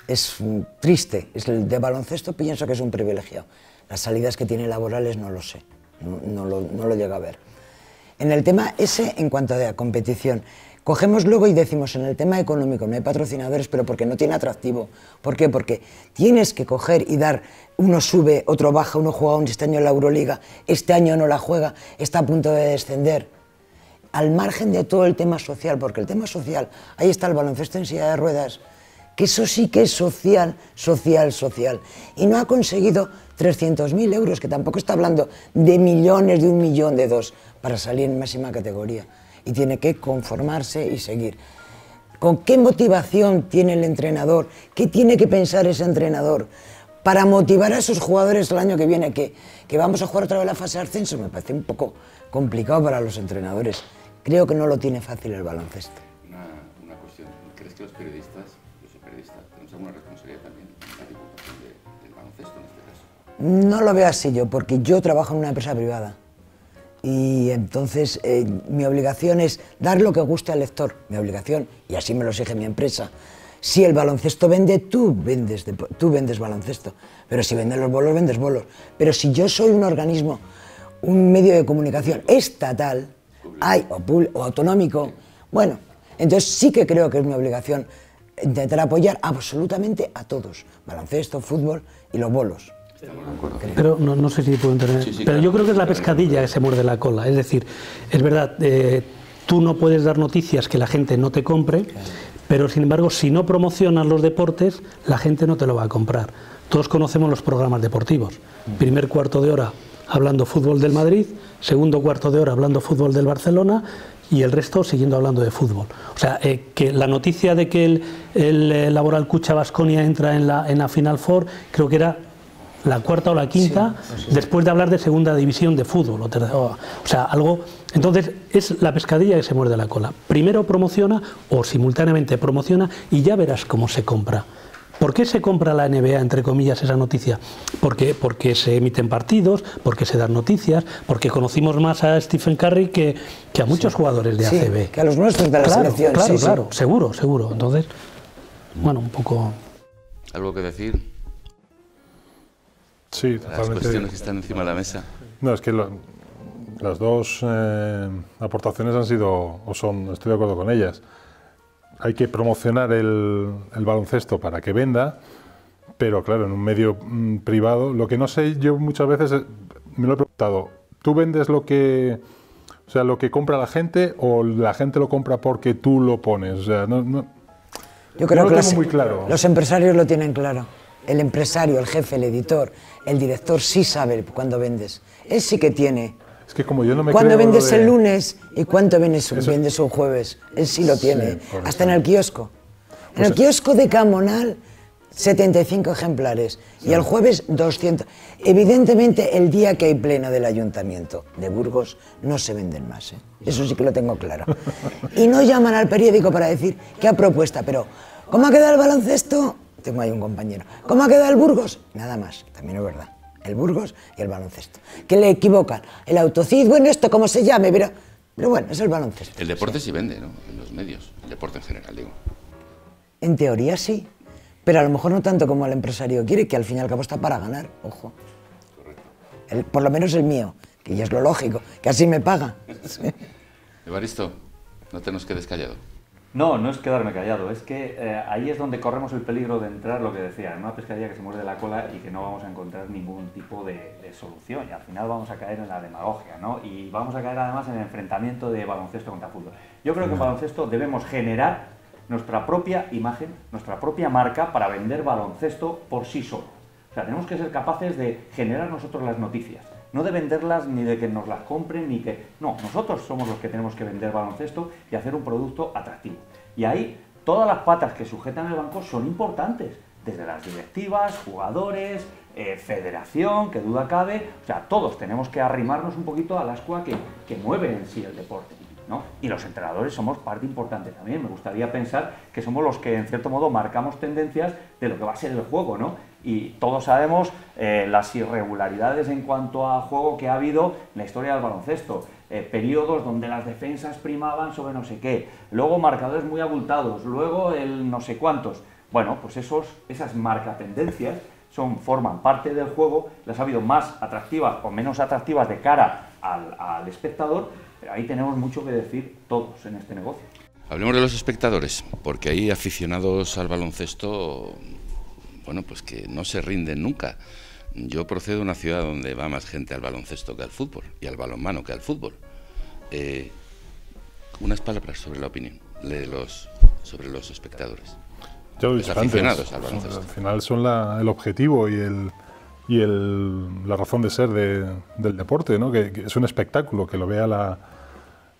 es triste. Es el de baloncesto pienso que es un privilegiado. Las salidas que tiene laborales no lo sé. No, no, lo, no lo llega a ver. En el tema ese, en cuanto a la competición, cogemos luego y decimos, en el tema económico no hay patrocinadores, pero porque no tiene atractivo. ¿Por qué? Porque tienes que coger y dar, uno sube, otro baja, uno juega este año en la Euroliga, este año no la juega, está a punto de descender. Al margen de todo el tema social, porque el tema social, ahí está el baloncesto en silla de ruedas, que eso sí que es social, social, social. Y no ha conseguido trescientos mil euros, que tampoco está hablando de millones, de un millón, de dos, para salir en máxima categoría. Y tiene que conformarse y seguir. ¿Con qué motivación tiene el entrenador? ¿Qué tiene que pensar ese entrenador para motivar a esos jugadores el año que viene? Que, que vamos a jugar otra vez la fase de ascenso, me parece un poco complicado para los entrenadores. Creo que no lo tiene fácil el baloncesto. Una, una cuestión, ¿crees que los periodistas... ¿Tenemos alguna responsabilidad también en la divulgación de, del baloncesto en este caso? No lo veo así yo, porque yo trabajo en una empresa privada y entonces eh, mi obligación es dar lo que guste al lector, mi obligación, y así me lo exige mi empresa. Si el baloncesto vende, tú vendes, de, tú vendes baloncesto, pero si venden los bolos, vendes bolos. Pero si yo soy un organismo, un medio de comunicación estatal, hay, o, o autonómico, sí. Bueno, entonces sí que creo que es mi obligación intentar apoyar absolutamente a todos, baloncesto, fútbol y los bolos. Pero no, no sé si puedo entender, sí, sí, pero claro, yo creo que es la pescadilla que se muerde la cola, es decir, es verdad, eh, tú no puedes dar noticias que la gente no te compre, claro. Pero sin embargo, si no promocionas los deportes, la gente no te lo va a comprar. Todos conocemos los programas deportivos, primer cuarto de hora hablando fútbol del Madrid, segundo cuarto de hora hablando fútbol del Barcelona, y el resto siguiendo hablando de fútbol. O sea, eh, que la noticia de que el, el eh, Laboral Cucha Baskonia entra en la, en la Final Four, creo que era la cuarta o la quinta, sí, después de hablar de segunda división de fútbol. O, tercero, o sea, algo... Entonces, es la pescadilla que se muerde la cola. Primero promociona o simultáneamente promociona y ya verás cómo se compra. ¿Por qué se compra la N B A, entre comillas, esa noticia? ¿Por qué? Porque se emiten partidos, porque se dan noticias, porque conocimos más a Stephen Curry que, que a muchos sí. jugadores de A C B. Sí, que a los nuestros de la claro, selección. Claro, sí, claro, sí. seguro, seguro. Entonces, bueno, un poco... ¿Algo que decir? Sí, totalmente. Las cuestiones que están encima de la mesa. No, es que lo, las dos eh, aportaciones han sido, o son, estoy de acuerdo con ellas. Hay que promocionar el, el baloncesto para que venda, pero claro, en un medio mm, privado, lo que no sé, yo muchas veces me lo he preguntado, ¿tú vendes lo que, o sea, lo que compra la gente o la gente lo compra porque tú lo pones? O sea, no, no, yo creo no que lo tengo las, muy claro. Los empresarios lo tienen claro. El empresario, el jefe, el editor, el director sí sabe cuándo vendes. Él sí que tiene... Es que como yo no me ¿Cuándo vendes de... el lunes y cuánto vendes un, vendes un jueves? Él sí lo tiene, sí, hasta en el kiosco. En pues el kiosco de Camonal, setenta y cinco ejemplares sí. Y el jueves doscientos. Evidentemente, el día que hay pleno del Ayuntamiento de Burgos no se venden más, ¿eh? Eso sí que lo tengo claro. Y no llaman al periódico para decir qué propuesta, pero ¿cómo ha quedado el baloncesto? Tengo ahí un compañero. ¿Cómo ha quedado el Burgos? Nada más, también es verdad. El Burgos y el baloncesto. ¿Qué le equivocan? El autocid, bueno, esto, ¿cómo se llame? Pero Pero bueno, es el baloncesto. El deporte sí vende, ¿no? En los medios, el deporte en general, digo. En teoría sí, pero a lo mejor no tanto como el empresario quiere, que al fin y al cabo está para ganar, ojo. Correcto. El, por lo menos el mío, que ya es lo lógico, que así me paga. Evaristo, no te nos quedes callado. No, no es quedarme callado, es que eh, ahí es donde corremos el peligro de entrar, lo que decía, en una pescadilla que se muerde la cola y que no vamos a encontrar ningún tipo de, de solución, y al final vamos a caer en la demagogia, ¿no? Y vamos a caer además en el enfrentamiento de baloncesto contra fútbol. Yo creo que en baloncesto debemos generar nuestra propia imagen, nuestra propia marca para vender baloncesto por sí solo. O sea, tenemos que ser capaces de generar nosotros las noticias. No de venderlas, ni de que nos las compren, ni que... No, nosotros somos los que tenemos que vender baloncesto y hacer un producto atractivo. Y ahí, todas las patas que sujetan el banco son importantes. Desde las directivas, jugadores, eh, federación, que duda cabe... O sea, todos tenemos que arrimarnos un poquito a la escuela que, que mueve en sí el deporte, ¿no? Y los entrenadores somos parte importante también. Me gustaría pensar que somos los que, en cierto modo, marcamos tendencias de lo que va a ser el juego, ¿no? Y todos sabemos eh, las irregularidades en cuanto a juego que ha habido en la historia del baloncesto. Eh, periodos donde las defensas primaban sobre no sé qué, luego marcadores muy abultados, luego el no sé cuántos. Bueno, pues esos, esas marcatendencias son, forman parte del juego, las ha habido más atractivas o menos atractivas de cara al, al espectador, pero ahí tenemos mucho que decir todos en este negocio. Hablemos de los espectadores, porque hay aficionados al baloncesto... Bueno, pues que no se rinden nunca. Yo procedo de una ciudad donde va más gente al baloncesto que al fútbol, y al balonmano que al fútbol. Eh, unas palabras sobre la opinión de los, sobre los espectadores. Yo los aficionados antes, al baloncesto. Son, al final son la, el objetivo y, el, y el, la razón de ser de, del deporte, ¿no? Que, que es un espectáculo, que lo vea la,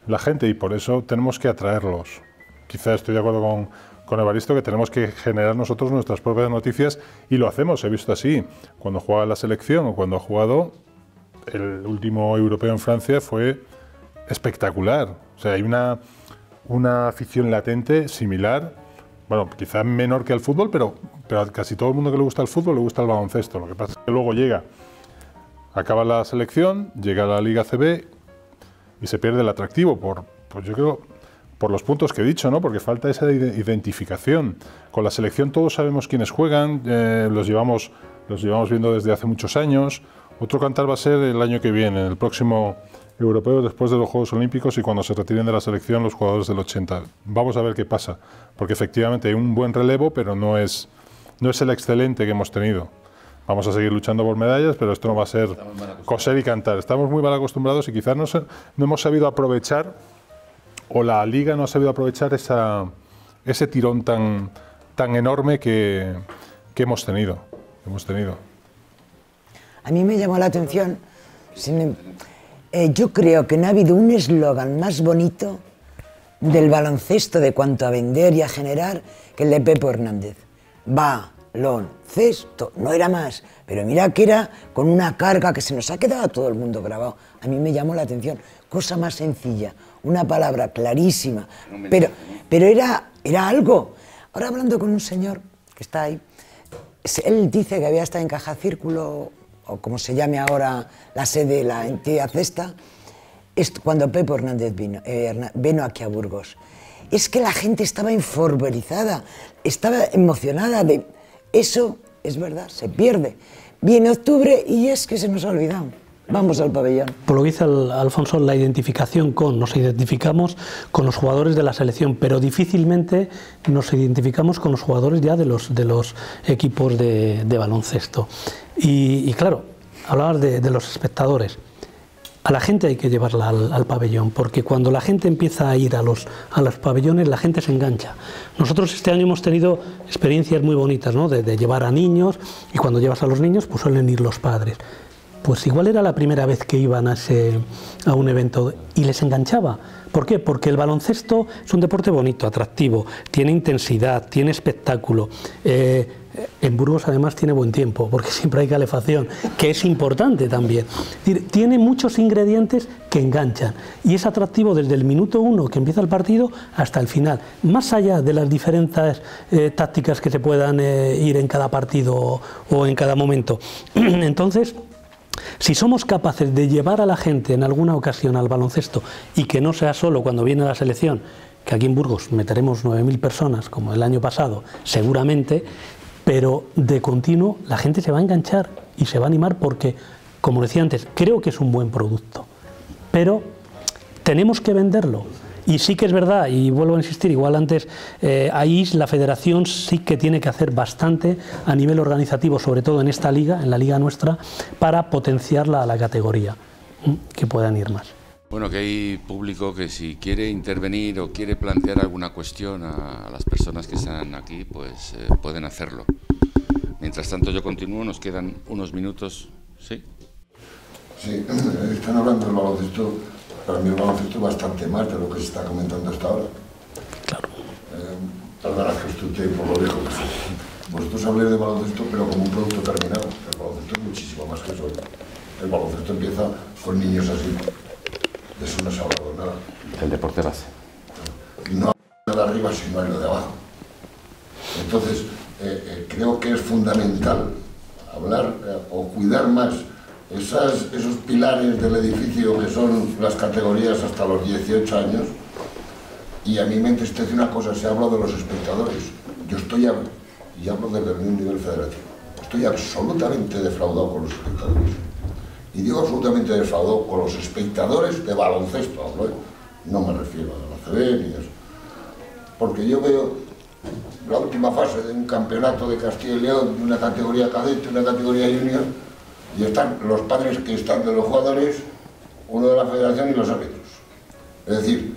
la gente, y por eso tenemos que atraerlos. Quizás estoy de acuerdo con... con Evaristo, que tenemos que generar nosotros nuestras propias noticias, y lo hacemos, he visto así. Cuando juega la selección o cuando ha jugado, el último europeo en Francia fue espectacular. O sea, hay una, una afición latente similar, bueno, quizás menor que al fútbol, pero, pero a casi todo el mundo que le gusta el fútbol le gusta el baloncesto. Lo que pasa es que luego llega, acaba la selección, llega a la Liga A C B y se pierde el atractivo por, pues yo creo... por los puntos que he dicho, ¿no? Porque falta esa identificación. Con la selección todos sabemos quiénes juegan, eh, los, llevamos, los llevamos viendo desde hace muchos años. Otro cantar va a ser el año que viene, el próximo europeo, después de los Juegos Olímpicos y cuando se retiren de la selección los jugadores del ochenta. Vamos a ver qué pasa, porque efectivamente hay un buen relevo, pero no es, no es el excelente que hemos tenido. Vamos a seguir luchando por medallas, pero esto no va a ser coser y cantar. Estamos muy mal acostumbrados y quizás no, se, no hemos sabido aprovechar, o la Liga no ha sabido aprovechar esa, ese tirón tan, tan enorme que, que hemos tenido, hemos tenido. A mí me llamó la atención, si me, eh, yo creo que no ha habido un eslogan más bonito del baloncesto de cuanto a vender y a generar que el de Pepo Hernández. Baloncesto, no era más, pero mira que era con una carga que se nos ha quedado a todo el mundo grabado. A mí me llamó la atención, cosa más sencilla. Una palabra clarísima, pero, pero era, era algo. Ahora hablando con un señor que está ahí, él dice que había estado en Caja Círculo, o como se llame ahora la sede de la entidad esta, cuando Pepo Hernández vino, eh, vino aquí a Burgos. Es que la gente estaba informerizada, estaba emocionada de eso, es verdad, se pierde. Viene octubre y es que se nos ha olvidado. Vamos al pabellón. Por lo que dice Alfonso, la identificación con... Nos identificamos con los jugadores de la selección, pero difícilmente nos identificamos con los jugadores ya de los, de los equipos de, de baloncesto. Y, y claro, hablabas de, de los espectadores. A la gente hay que llevarla al, al pabellón, porque cuando la gente empieza a ir a los, a los pabellones, la gente se engancha. Nosotros este año hemos tenido experiencias muy bonitas, ¿no? De, de llevar a niños, y cuando llevas a los niños, pues suelen ir los padres. Pues igual era la primera vez que iban a, ese, a un evento y les enganchaba. ¿Por qué? Porque el baloncesto es un deporte bonito, atractivo, tiene intensidad, tiene espectáculo. Eh, en Burgos además tiene buen tiempo, porque siempre hay calefacción, que es importante también. Es decir, tiene muchos ingredientes que enganchan y es atractivo desde el minuto uno que empieza el partido hasta el final. Más allá de las diferentes eh, tácticas que se puedan eh, ir en cada partido o, o en cada momento. Entonces... Si somos capaces de llevar a la gente en alguna ocasión al baloncesto, y que no sea solo cuando viene la selección, que aquí en Burgos meteremos nueve mil personas, como el año pasado, seguramente, pero de continuo la gente se va a enganchar y se va a animar porque, como decía antes, creo que es un buen producto, pero tenemos que venderlo. Y sí que es verdad, y vuelvo a insistir, igual antes, eh, ahí la federación sí que tiene que hacer bastante a nivel organizativo, sobre todo en esta liga, en la liga nuestra, para potenciarla a la categoría, que puedan ir más. Bueno, que hay público que si quiere intervenir o quiere plantear alguna cuestión a, a las personas que están aquí, pues eh, pueden hacerlo. Mientras tanto yo continúo, nos quedan unos minutos, ¿sí? Sí, están hablando del baloncesto. Para mí el baloncesto es bastante más de lo que se está comentando hasta ahora. Claro. Eh, Perdona que os tutee por lo lejos. Vosotros habléis de baloncesto, pero como un producto terminado. El baloncesto es muchísimo más que eso. El baloncesto empieza con niños así. De eso no se ha hablado nada. El deporte base. No hablo de arriba, sino de lo de abajo. Entonces, eh, eh, creo que es fundamental hablar eh, o cuidar más Esas, esos pilares del edificio que son las categorías hasta los dieciocho años. Y a mí me entristece una cosa, se habla de los espectadores. Yo estoy, y hablo desde un nivel federativo, estoy absolutamente defraudado con los espectadores. Y digo absolutamente defraudado con los espectadores de baloncesto, hablo, ¿eh? No me refiero a la A C B ni eso. Porque yo veo la última fase de un campeonato de Castilla y León, de una categoría cadete, una categoría junior, y están los padres que están de los jugadores, uno de la federación y los árbitros. Es decir,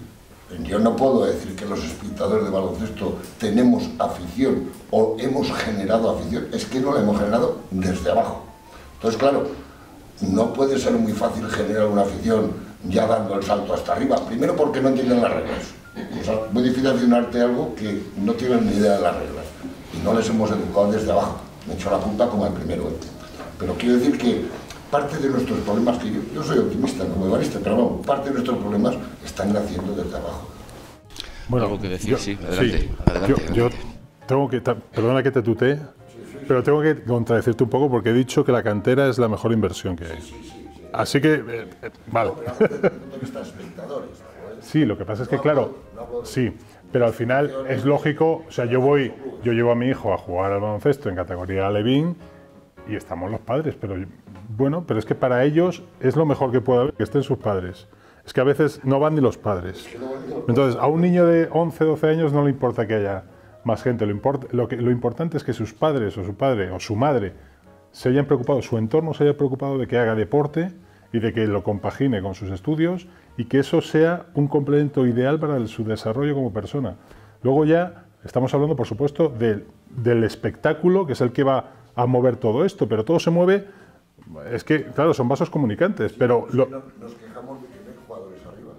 yo no puedo decir que los espectadores de baloncesto tenemos afición o hemos generado afición. Es que no la hemos generado desde abajo. Entonces, claro, no puede ser muy fácil generar una afición ya dando el salto hasta arriba. Primero porque no entienden las reglas. O sea, es muy difícil aficionarte a algo que no tienen ni idea de las reglas. Y no les hemos educado desde abajo. Me echo la culpa como el primero. Pero quiero decir que parte de nuestros problemas, que yo, yo soy optimista como evarista, pero vamos, parte de nuestros problemas están naciendo desde abajo. Bueno, algo que decir, yo, sí, adelante. Sí, adelante, yo, adelante. Yo tengo que, perdona que te tutee, sí, sí, sí, pero tengo que contradecirte un poco porque he dicho que la cantera es la mejor inversión que hay. Sí, sí, sí, sí. Así que, eh, eh, vale. Sí, lo que pasa es que, claro, sí. Pero al final es lógico, o sea, yo voy, yo llevo a mi hijo a jugar al baloncesto en categoría Levín, y estamos los padres, pero bueno, pero es que para ellos es lo mejor que puede haber, que estén sus padres. Es que a veces no van ni los padres. Entonces, a un niño de once, doce años no le importa que haya más gente. Lo, import, lo, que, lo importante es que sus padres o su padre o su madre se hayan preocupado, su entorno se haya preocupado de que haga deporte y de que lo compagine con sus estudios y que eso sea un complemento ideal para el, su desarrollo como persona. Luego ya estamos hablando, por supuesto, de, del espectáculo, que es el que va a mover todo esto, pero todo se mueve. Es que, claro, son vasos comunicantes, sí, pero lo... no, nos quejamos de que no hay jugadores arriba.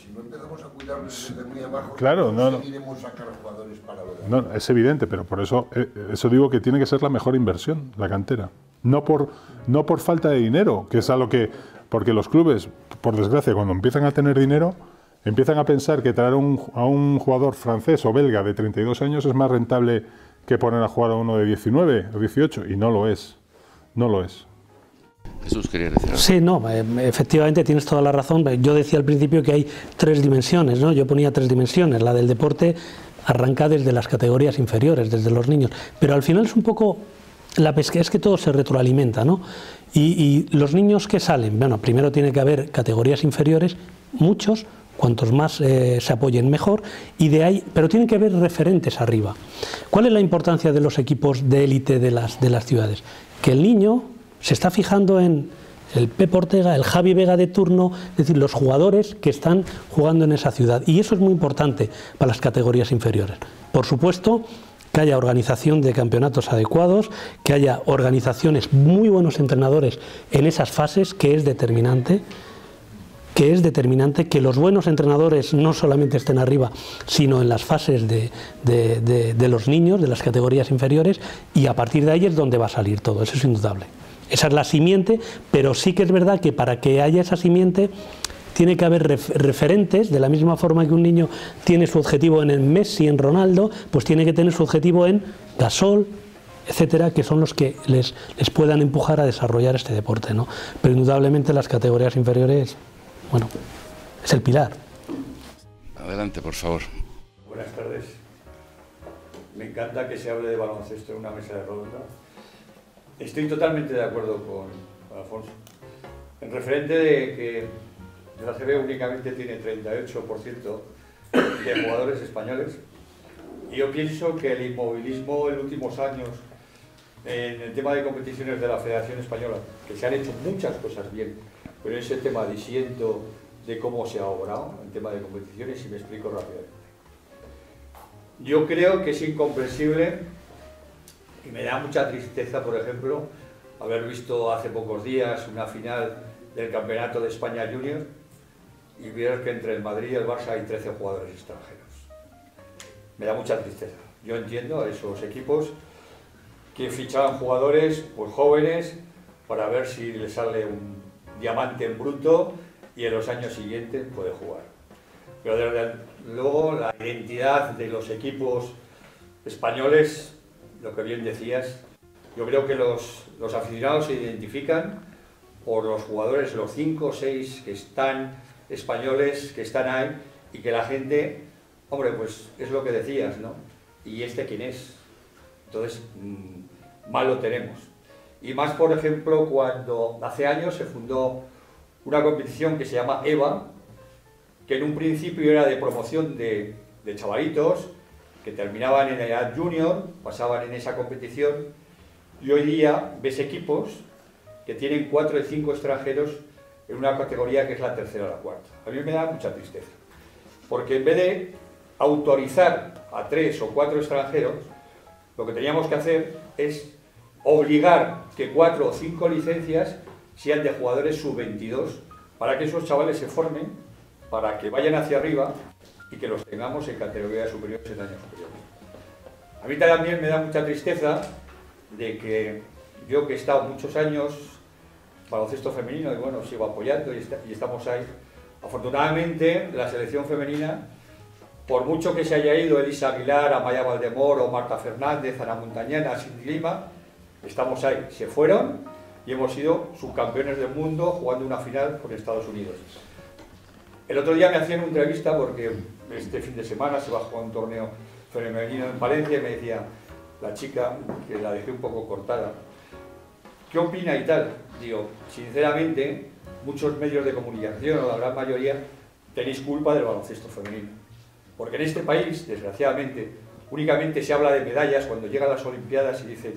Si no empezamos a cuidarlos desde muy abajo, claro, no, no seguiremos sacar jugadores para lo de arriba. No, es evidente, pero por eso, eso digo que tiene que ser la mejor inversión, la cantera. No por, no por falta de dinero, que es a lo que... Porque los clubes, por desgracia, cuando empiezan a tener dinero, empiezan a pensar que traer un, a un jugador francés o belga de treinta y dos años es más rentable que poner a jugar a uno de diecinueve o dieciocho, y no lo es, no lo es. Jesús, quería decir algo. Sí, no, efectivamente tienes toda la razón. Yo decía al principio que hay tres dimensiones, ¿no? Yo ponía tres dimensiones, la del deporte arranca desde las categorías inferiores, desde los niños, pero al final es un poco la pesca, es que todo se retroalimenta, ¿no? Y, y los niños que salen, bueno, primero tiene que haber categorías inferiores, muchos, cuantos más eh, se apoyen mejor, y de ahí, pero tienen que haber referentes arriba. ¿Cuál es la importancia de los equipos de élite de las, de las ciudades? Que el niño se está fijando en el Pepo Ortega, el Javi Vega de turno, es decir, los jugadores que están jugando en esa ciudad, y eso es muy importante para las categorías inferiores. Por supuesto, que haya organización de campeonatos adecuados, que haya organizaciones, muy buenos entrenadores en esas fases, que es determinante, que es determinante que los buenos entrenadores no solamente estén arriba, sino en las fases de, de, de, de los niños, de las categorías inferiores, y a partir de ahí es donde va a salir todo, eso es indudable. Esa es la simiente, pero sí que es verdad que para que haya esa simiente tiene que haber referentes, de la misma forma que un niño tiene su objetivo en el Messi, en Ronaldo, pues tiene que tener su objetivo en Gasol, etcétera, que son los que les, les puedan empujar a desarrollar este deporte, ¿no? Pero indudablemente las categorías inferiores, bueno, es el pilar. Adelante, por favor. Buenas tardes. Me encanta que se hable de baloncesto en una mesa de ronda. Estoy totalmente de acuerdo con Alfonso. En referente de que la A C B únicamente tiene treinta y ocho por ciento de jugadores españoles, yo pienso que el inmovilismo en los últimos años en el tema de competiciones de la Federación Española, que se han hecho muchas cosas bien, pero ese tema disiento de cómo se ha obrado el tema de competiciones, y me explico rápidamente. Yo creo que es incomprensible y me da mucha tristeza, por ejemplo, haber visto hace pocos días una final del Campeonato de España Junior y ver que entre el Madrid y el Barça hay trece jugadores extranjeros. Me da mucha tristeza. Yo entiendo a esos equipos que fichaban jugadores pues, jóvenes para ver si les sale un diamante en bruto y en los años siguientes puede jugar. Pero desde luego la identidad de los equipos españoles, lo que bien decías, yo creo que los, los aficionados se identifican, o los jugadores, los cinco o seis que están españoles, que están ahí, y que la gente, hombre, pues es lo que decías, ¿no? ¿Y este quién es? Entonces, mmm, mal lo tenemos. Y más, por ejemplo, cuando hace años se fundó una competición que se llama EVA, que en un principio era de promoción de, de chavalitos que terminaban en la edad junior, pasaban en esa competición, y hoy día ves equipos que tienen cuatro y cinco extranjeros en una categoría que es la tercera o la cuarta. A mí me da mucha tristeza, porque en vez de autorizar a tres o cuatro extranjeros, lo que teníamos que hacer es obligar que cuatro o cinco licencias sean de jugadores sub veintidós, para que esos chavales se formen, para que vayan hacia arriba y que los tengamos en categorías superiores en años superiores. A mí también me da mucha tristeza de que yo, que he estado muchos años baloncesto femenino, y bueno, sigo apoyando y, está, y estamos ahí, afortunadamente la selección femenina, por mucho que se haya ido Elisa Aguilar, Amaya Valdemoro, Marta Fernández, Ana Montañana, Cindy Lima, estamos ahí, se fueron y hemos sido subcampeones del mundo jugando una final con Estados Unidos. El otro día me hacían una entrevista porque este fin de semana se va a jugar un torneo femenino en Valencia, y me decía la chica, que la dejé un poco cortada, ¿qué opina y tal? Digo, sinceramente, muchos medios de comunicación, o la gran mayoría, tenéis culpa del baloncesto femenino. Porque en este país, desgraciadamente, únicamente se habla de medallas cuando llegan las Olimpiadas y dicen,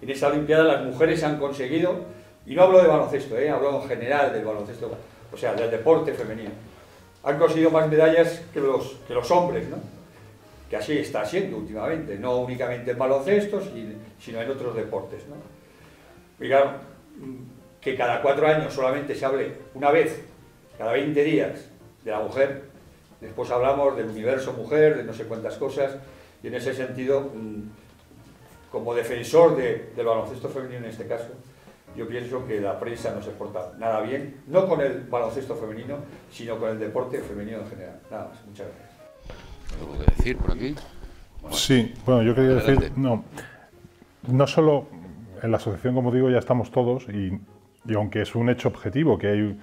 en esa Olimpiada las mujeres han conseguido, y no hablo de baloncesto, eh, hablo en general del baloncesto, o sea, del deporte femenino. Han conseguido más medallas que los, que los hombres, ¿no? Que así está siendo últimamente, no únicamente en baloncesto, sino en otros deportes, ¿no? Mirad, que cada cuatro años solamente se hable una vez, cada veinte días, de la mujer, después hablamos del universo mujer, de no sé cuántas cosas, y en ese sentido, como defensor de, del baloncesto femenino en este caso, yo pienso que la prensa no se porta nada bien, no con el baloncesto femenino, sino con el deporte femenino en general. Nada más, muchas gracias. ¿Algo que decir por aquí? Bueno, sí, bueno, yo quería adelante. decir, no, no solo en la asociación, como digo, ya estamos todos, y, y aunque es un hecho objetivo que hay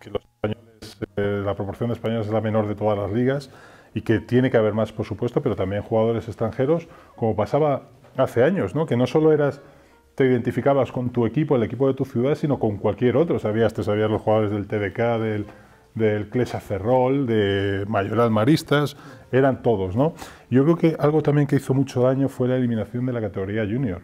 que los españoles, eh, la proporción de españoles es la menor de todas las ligas, y que tiene que haber más, por supuesto, pero también jugadores extranjeros, como pasaba hace años, ¿no? Que no solo eras, te identificabas con tu equipo, el equipo de tu ciudad, sino con cualquier otro. Sabías, te sabías los jugadores del T D K, del, del Clesa Ferrol, de Mayoral Maristas, eran todos, ¿no? Yo creo que algo también que hizo mucho daño fue la eliminación de la categoría junior,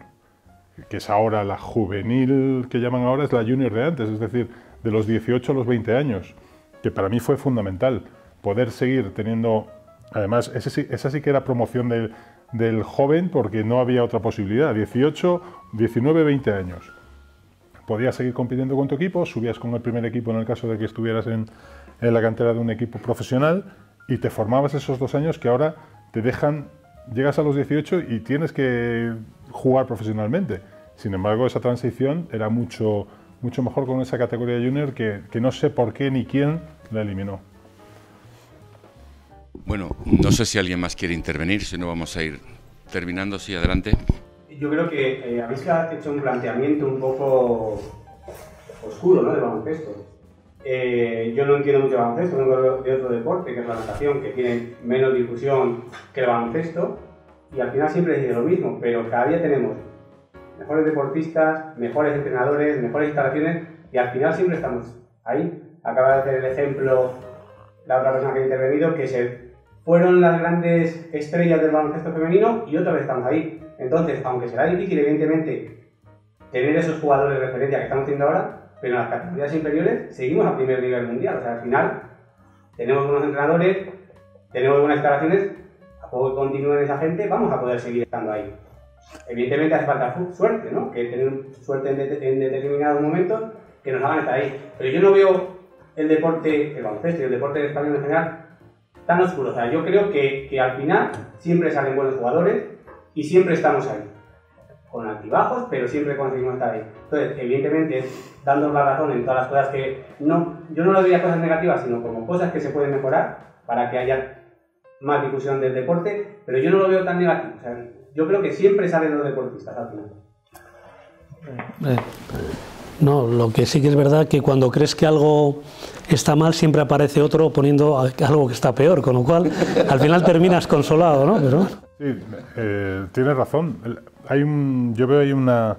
que es ahora la juvenil, que llaman ahora, es la junior de antes, es decir, de los dieciocho a los veinte años, que para mí fue fundamental poder seguir teniendo, además, ese sí, esa sí que era promoción del... del joven, porque no había otra posibilidad. dieciocho, diecinueve, veinte años. Podías seguir compitiendo con tu equipo, subías con el primer equipo en el caso de que estuvieras en, en la cantera de un equipo profesional, y te formabas esos dos años que ahora te dejan, llegas a los dieciocho y tienes que jugar profesionalmente. Sin embargo, esa transición era mucho, mucho mejor con esa categoría junior, que, que no sé por qué ni quién la eliminó. Bueno, no sé si alguien más quiere intervenir, si no vamos a ir terminando. Sí, adelante. yo creo que eh, habéis hecho un planteamiento un poco oscuro, ¿no?, de baloncesto. Eh, yo no entiendo mucho de baloncesto, vengo de otro deporte, que es la natación, que tiene menos difusión que el baloncesto, y al final siempre dice lo mismo, pero cada día tenemos mejores deportistas, mejores entrenadores, mejores instalaciones, y al final siempre estamos ahí. Acaba de hacer el ejemplo la otra persona que ha intervenido, que se fueron las grandes estrellas del baloncesto femenino y otra vez estamos ahí. Entonces, aunque será difícil, evidentemente, tener esos jugadores de referencia que estamos teniendo ahora, pero en las categorías inferiores seguimos a primer nivel mundial. O sea, al final tenemos buenos entrenadores, tenemos buenas instalaciones, a poco que continúen esa gente, vamos a poder seguir estando ahí. Evidentemente hace falta suerte, ¿no? Que tener suerte en, de en determinados momentos que nos hagan estar ahí. Pero yo no veo el deporte, el baloncesto y el deporte español en general tan oscuro. O sea, yo creo que, que al final siempre salen buenos jugadores y siempre estamos ahí. Con altibajos, pero siempre conseguimos estar ahí. Entonces, evidentemente, dándonos la razón en todas las cosas que... no, yo no lo diría cosas negativas, sino como cosas que se pueden mejorar para que haya más difusión del deporte, pero yo no lo veo tan negativo. O sea, yo creo que siempre salen los deportistas al final. Eh, no, lo que sí que es verdad que cuando crees que algo está mal, siempre aparece otro poniendo algo que está peor, con lo cual al final terminas consolado, ¿no? Pero... sí, eh, tienes razón. Hay un, yo veo ahí una,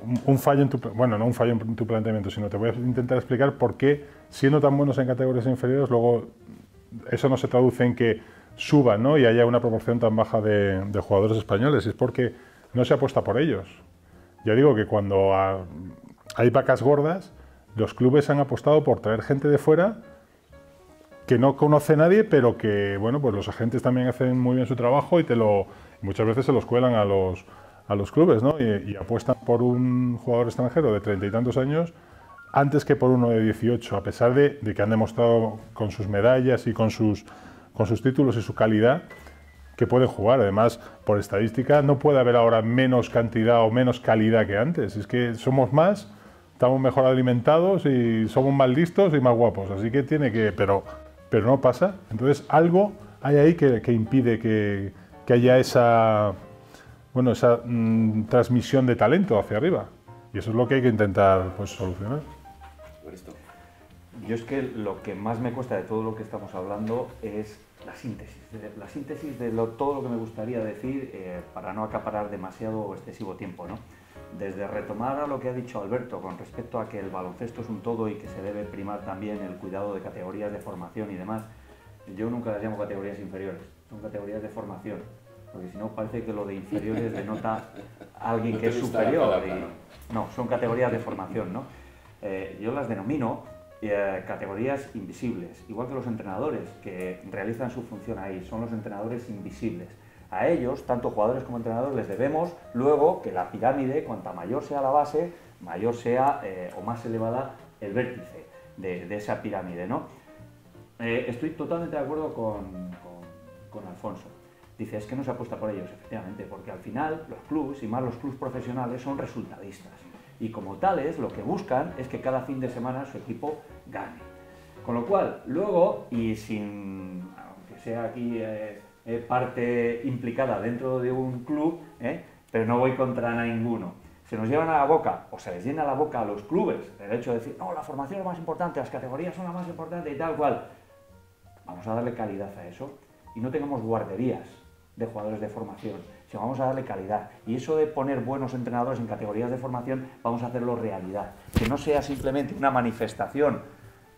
un, un fallo en tu... bueno, no un fallo en tu planteamiento, sino te voy a intentar explicar por qué, siendo tan buenos en categorías inferiores, luego eso no se traduce en que suba, ¿no?, y haya una proporción tan baja de, de jugadores españoles. Es porque no se apuesta por ellos. Ya digo que cuando a, hay vacas gordas, los clubes han apostado por traer gente de fuera que no conoce nadie, pero que, bueno, pues los agentes también hacen muy bien su trabajo y te lo, muchas veces se los cuelan a los, a los clubes, ¿no? Y, y apuestan por un jugador extranjero de treinta y tantos años antes que por uno de dieciocho, a pesar de, de que han demostrado con sus medallas y con sus... con sus títulos y su calidad, que puede jugar. Además, por estadística, no puede haber ahora menos cantidad o menos calidad que antes. Es que somos más, estamos mejor alimentados y somos más listos y más guapos. Así que tiene que... pero, pero no pasa. Entonces, algo hay ahí que, que impide que, que haya esa, bueno, esa mm, transmisión de talento hacia arriba. Y eso es lo que hay que intentar, pues, solucionar. Yo es que lo que más me cuesta de todo lo que estamos hablando es la síntesis, la síntesis de lo, todo lo que me gustaría decir, eh, para no acaparar demasiado o excesivo tiempo, ¿no? Desde retomar a lo que ha dicho Alberto con respecto a que el baloncesto es un todo y que se debe primar también el cuidado de categorías de formación y demás. Yo nunca las llamo categorías inferiores, son categorías de formación, porque si no parece que lo de inferiores denota a alguien que es superior. Y, no, son categorías de formación, ¿no? Eh, yo las denomino Eh, categorías invisibles, igual que los entrenadores que realizan su función ahí, son los entrenadores invisibles. A ellos, tanto jugadores como entrenadores, les debemos luego que la pirámide, cuanta mayor sea la base, mayor sea eh, o más elevada el vértice de, de esa pirámide, ¿no? Eh, estoy totalmente de acuerdo con, con, con Alfonso. Dice, es que no se apuesta por ellos, efectivamente, porque al final los clubes, y más los clubes profesionales, son resultadistas. Y como tales, lo que buscan es que cada fin de semana su equipo gane. Con lo cual, luego, y sin, aunque sea aquí eh, eh, parte implicada dentro de un club, eh, pero no voy contra ninguno, se nos llevan a la boca, o se les llena la boca a los clubes, el hecho de decir, no, la formación es la más importante, las categorías son las más importantes y tal cual. Vamos a darle calidad a eso y no tengamos guarderías de jugadores de formación. Si vamos a darle calidad, y eso de poner buenos entrenadores en categorías de formación, vamos a hacerlo realidad, que no sea simplemente una manifestación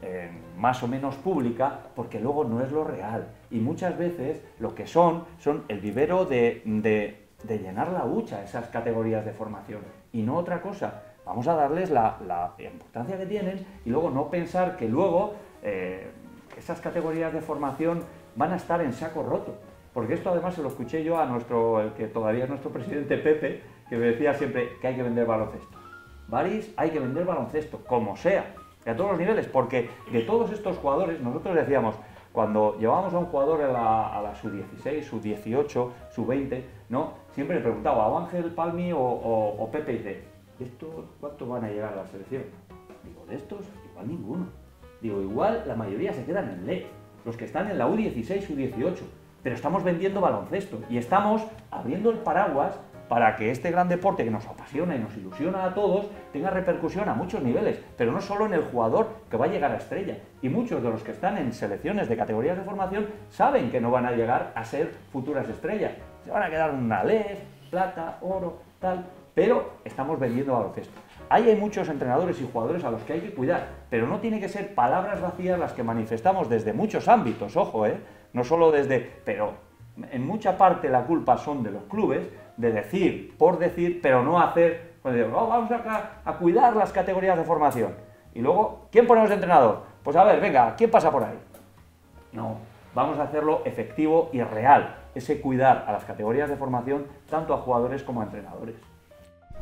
eh, más o menos pública, porque luego no es lo real, y muchas veces lo que son, son el vivero de, de, de llenar la hucha esas categorías de formación, y no otra cosa. Vamos a darles la, la importancia que tienen, y luego no pensar que luego eh, esas categorías de formación van a estar en saco roto. Porque esto además se lo escuché yo a nuestro, el que todavía es nuestro presidente, Pepe, que me decía siempre que hay que vender baloncesto. Baris, hay que vender baloncesto, como sea, a todos los niveles, porque de todos estos jugadores, nosotros decíamos, cuando llevábamos a un jugador a la, a la sub dieciséis, sub dieciocho, sub veinte, ¿no?, siempre le preguntaba a Ángel Palmi o, o, o Pepe, y dice, ¿de estos cuántos van a llegar a la selección? Digo, de estos, igual ninguno. Digo, igual la mayoría se quedan en L E D, los que están en la U dieciséis, U dieciocho. Pero estamos vendiendo baloncesto y estamos abriendo el paraguas para que este gran deporte que nos apasiona y nos ilusiona a todos tenga repercusión a muchos niveles, pero no solo en el jugador que va a llegar a estrella. Y muchos de los que están en selecciones de categorías de formación saben que no van a llegar a ser futuras estrellas. Se van a quedar en una lez, plata, oro, tal, pero estamos vendiendo baloncesto. Ahí hay muchos entrenadores y jugadores a los que hay que cuidar, pero no tiene que ser palabras vacías las que manifestamos desde muchos ámbitos, ojo, ¿eh? No solo desde... pero en mucha parte la culpa son de los clubes, de decir por decir, pero no hacer... Pues de, oh, vamos a, a cuidar las categorías de formación. Y luego, ¿quién ponemos de entrenador? Pues a ver, venga, ¿quién pasa por ahí? No, vamos a hacerlo efectivo y real, ese cuidar a las categorías de formación, tanto a jugadores como a entrenadores.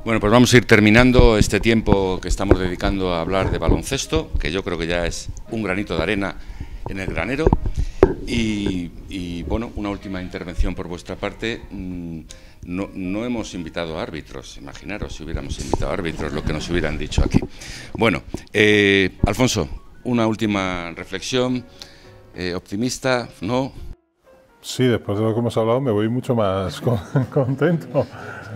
Bueno, pues vamos a ir terminando este tiempo que estamos dedicando a hablar de baloncesto, que yo creo que ya es un granito de arena en el granero. Y, y bueno, una última intervención por vuestra parte. No, no hemos invitado a árbitros, imaginaros si hubiéramos invitado a árbitros lo que nos hubieran dicho aquí. Bueno, eh, Alfonso, una última reflexión, eh, optimista, ¿no? Sí, después de lo que hemos hablado me voy mucho más con, contento.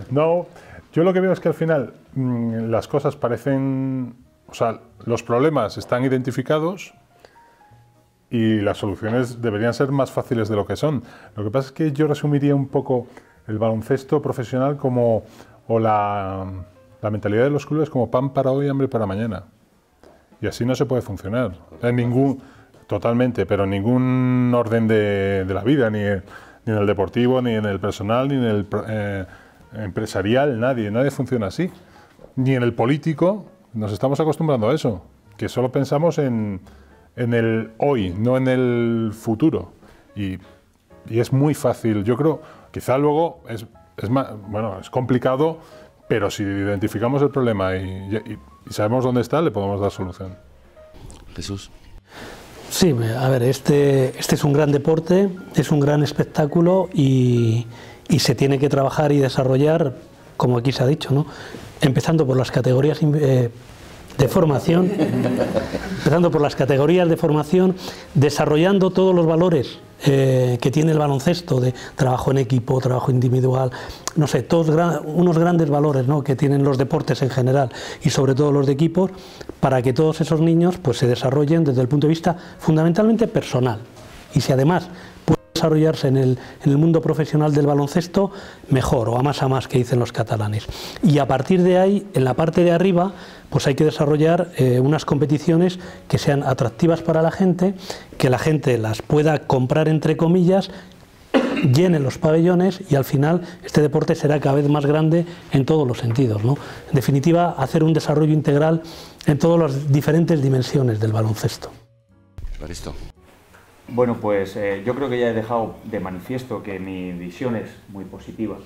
No... Yo lo que veo es que al final mmm, las cosas parecen... O sea, los problemas están identificados y las soluciones deberían ser más fáciles de lo que son. Lo que pasa es que yo resumiría un poco el baloncesto profesional como... o la, la mentalidad de los clubes como pan para hoy, hambre para mañana. Y así no se puede funcionar. En ningún... Totalmente, pero en ningún orden de, de la vida, ni, ni en el deportivo, ni en el personal, ni en el... Eh, empresarial, nadie, nadie funciona así. Ni en el político, nos estamos acostumbrando a eso, que solo pensamos en, en el hoy, no en el futuro. Y, y es muy fácil, yo creo, quizá luego es, es más, bueno, es complicado, pero si identificamos el problema y, y, y sabemos dónde está, le podemos dar solución. Jesús. Sí, a ver, este, este es un gran deporte, es un gran espectáculo y... y se tiene que trabajar y desarrollar, como aquí se ha dicho, ¿no? Empezando por las categorías eh, de formación, empezando por las categorías de formación, desarrollando todos los valores eh, que tiene el baloncesto, de trabajo en equipo, trabajo individual, no sé, todos gran, unos grandes valores, ¿no?, que tienen los deportes en general y sobre todo los de equipos, para que todos esos niños pues se desarrollen desde el punto de vista fundamentalmente personal. Y si además desarrollarse en el, en el mundo profesional del baloncesto, mejor, o a más a más, que dicen los catalanes. Y a partir de ahí, en la parte de arriba, pues hay que desarrollar eh, unas competiciones que sean atractivas para la gente, que la gente las pueda comprar, entre comillas, llenen los pabellones y al final este deporte será cada vez más grande en todos los sentidos, ¿no? En definitiva, hacer un desarrollo integral en todas las diferentes dimensiones del baloncesto. Evaristo. Bueno, pues eh, yo creo que ya he dejado de manifiesto que mi visión es muy positiva.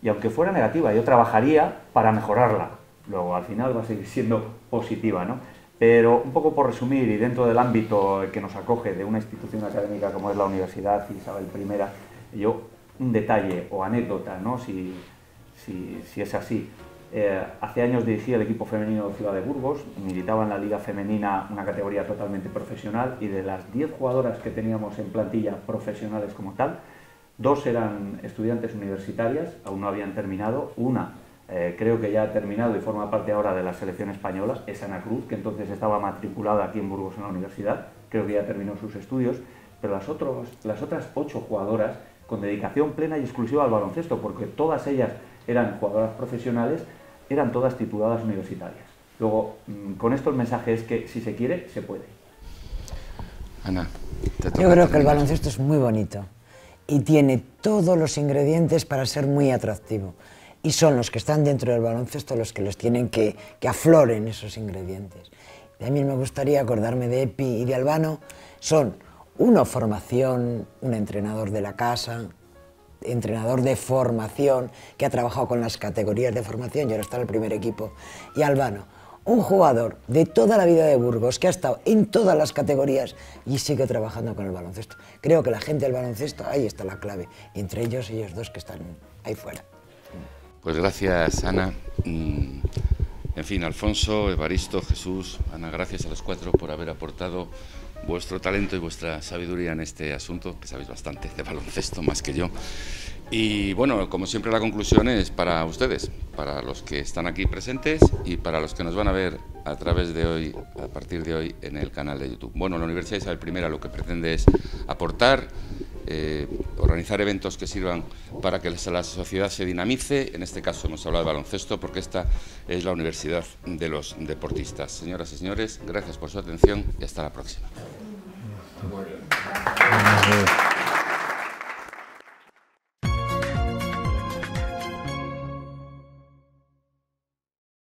Y aunque fuera negativa, yo trabajaría para mejorarla. Luego, al final va a seguir siendo positiva, ¿no? Pero un poco por resumir, y dentro del ámbito que nos acoge de una institución académica como es la Universidad Isabel primera, yo un detalle o anécdota, ¿no?, si, si, si es así. Eh, hace años dirigí el equipo femenino de Ciudad de Burgos, militaba en la liga femenina, una categoría totalmente profesional, y de las diez jugadoras que teníamos en plantilla profesionales como tal, dos eran estudiantes universitarias, aún no habían terminado, una eh, creo que ya ha terminado y forma parte ahora de la selección española, es Ana Cruz, que entonces estaba matriculada aquí en Burgos en la universidad, creo que ya terminó sus estudios, pero las, otros, las otras ocho jugadoras con dedicación plena y exclusiva al baloncesto, porque todas ellas eran jugadoras profesionales, eran todas tituladas universitarias. Luego, con esto el mensaje es que si se quiere, se puede. Ana, te toca. Yo creo que el baloncesto es muy bonito y tiene todos los ingredientes para ser muy atractivo. Y son los que están dentro del baloncesto los que los tienen que, que afloren esos ingredientes. También me gustaría acordarme de Epi y de Albano. Son uno formación, un entrenador de la casa, entrenador de formación, que ha trabajado con las categorías de formación y ahora está en el primer equipo, y Albano, un jugador de toda la vida de Burgos, que ha estado en todas las categorías y sigue trabajando con el baloncesto. Creo que la gente del baloncesto, ahí está la clave, y entre ellos, ellos dos que están ahí fuera. Pues gracias, Ana. En fin, Alfonso, Evaristo, Jesús, Ana, gracias a los cuatro por haber aportado vuestro talento y vuestra sabiduría en este asunto, que sabéis bastante de baloncesto, más que yo, Y bueno, como siempre la conclusión es para ustedes, para los que están aquí presentes y para los que nos van a ver a través de hoy, a partir de hoy en el canal de YouTube. Bueno, la Universidad Isabel I lo que pretende es aportar, eh, organizar eventos que sirvan para que la sociedad se dinamice. En este caso hemos hablado de baloncesto porque esta es la universidad de los deportistas. Señoras y señores, gracias por su atención y hasta la próxima.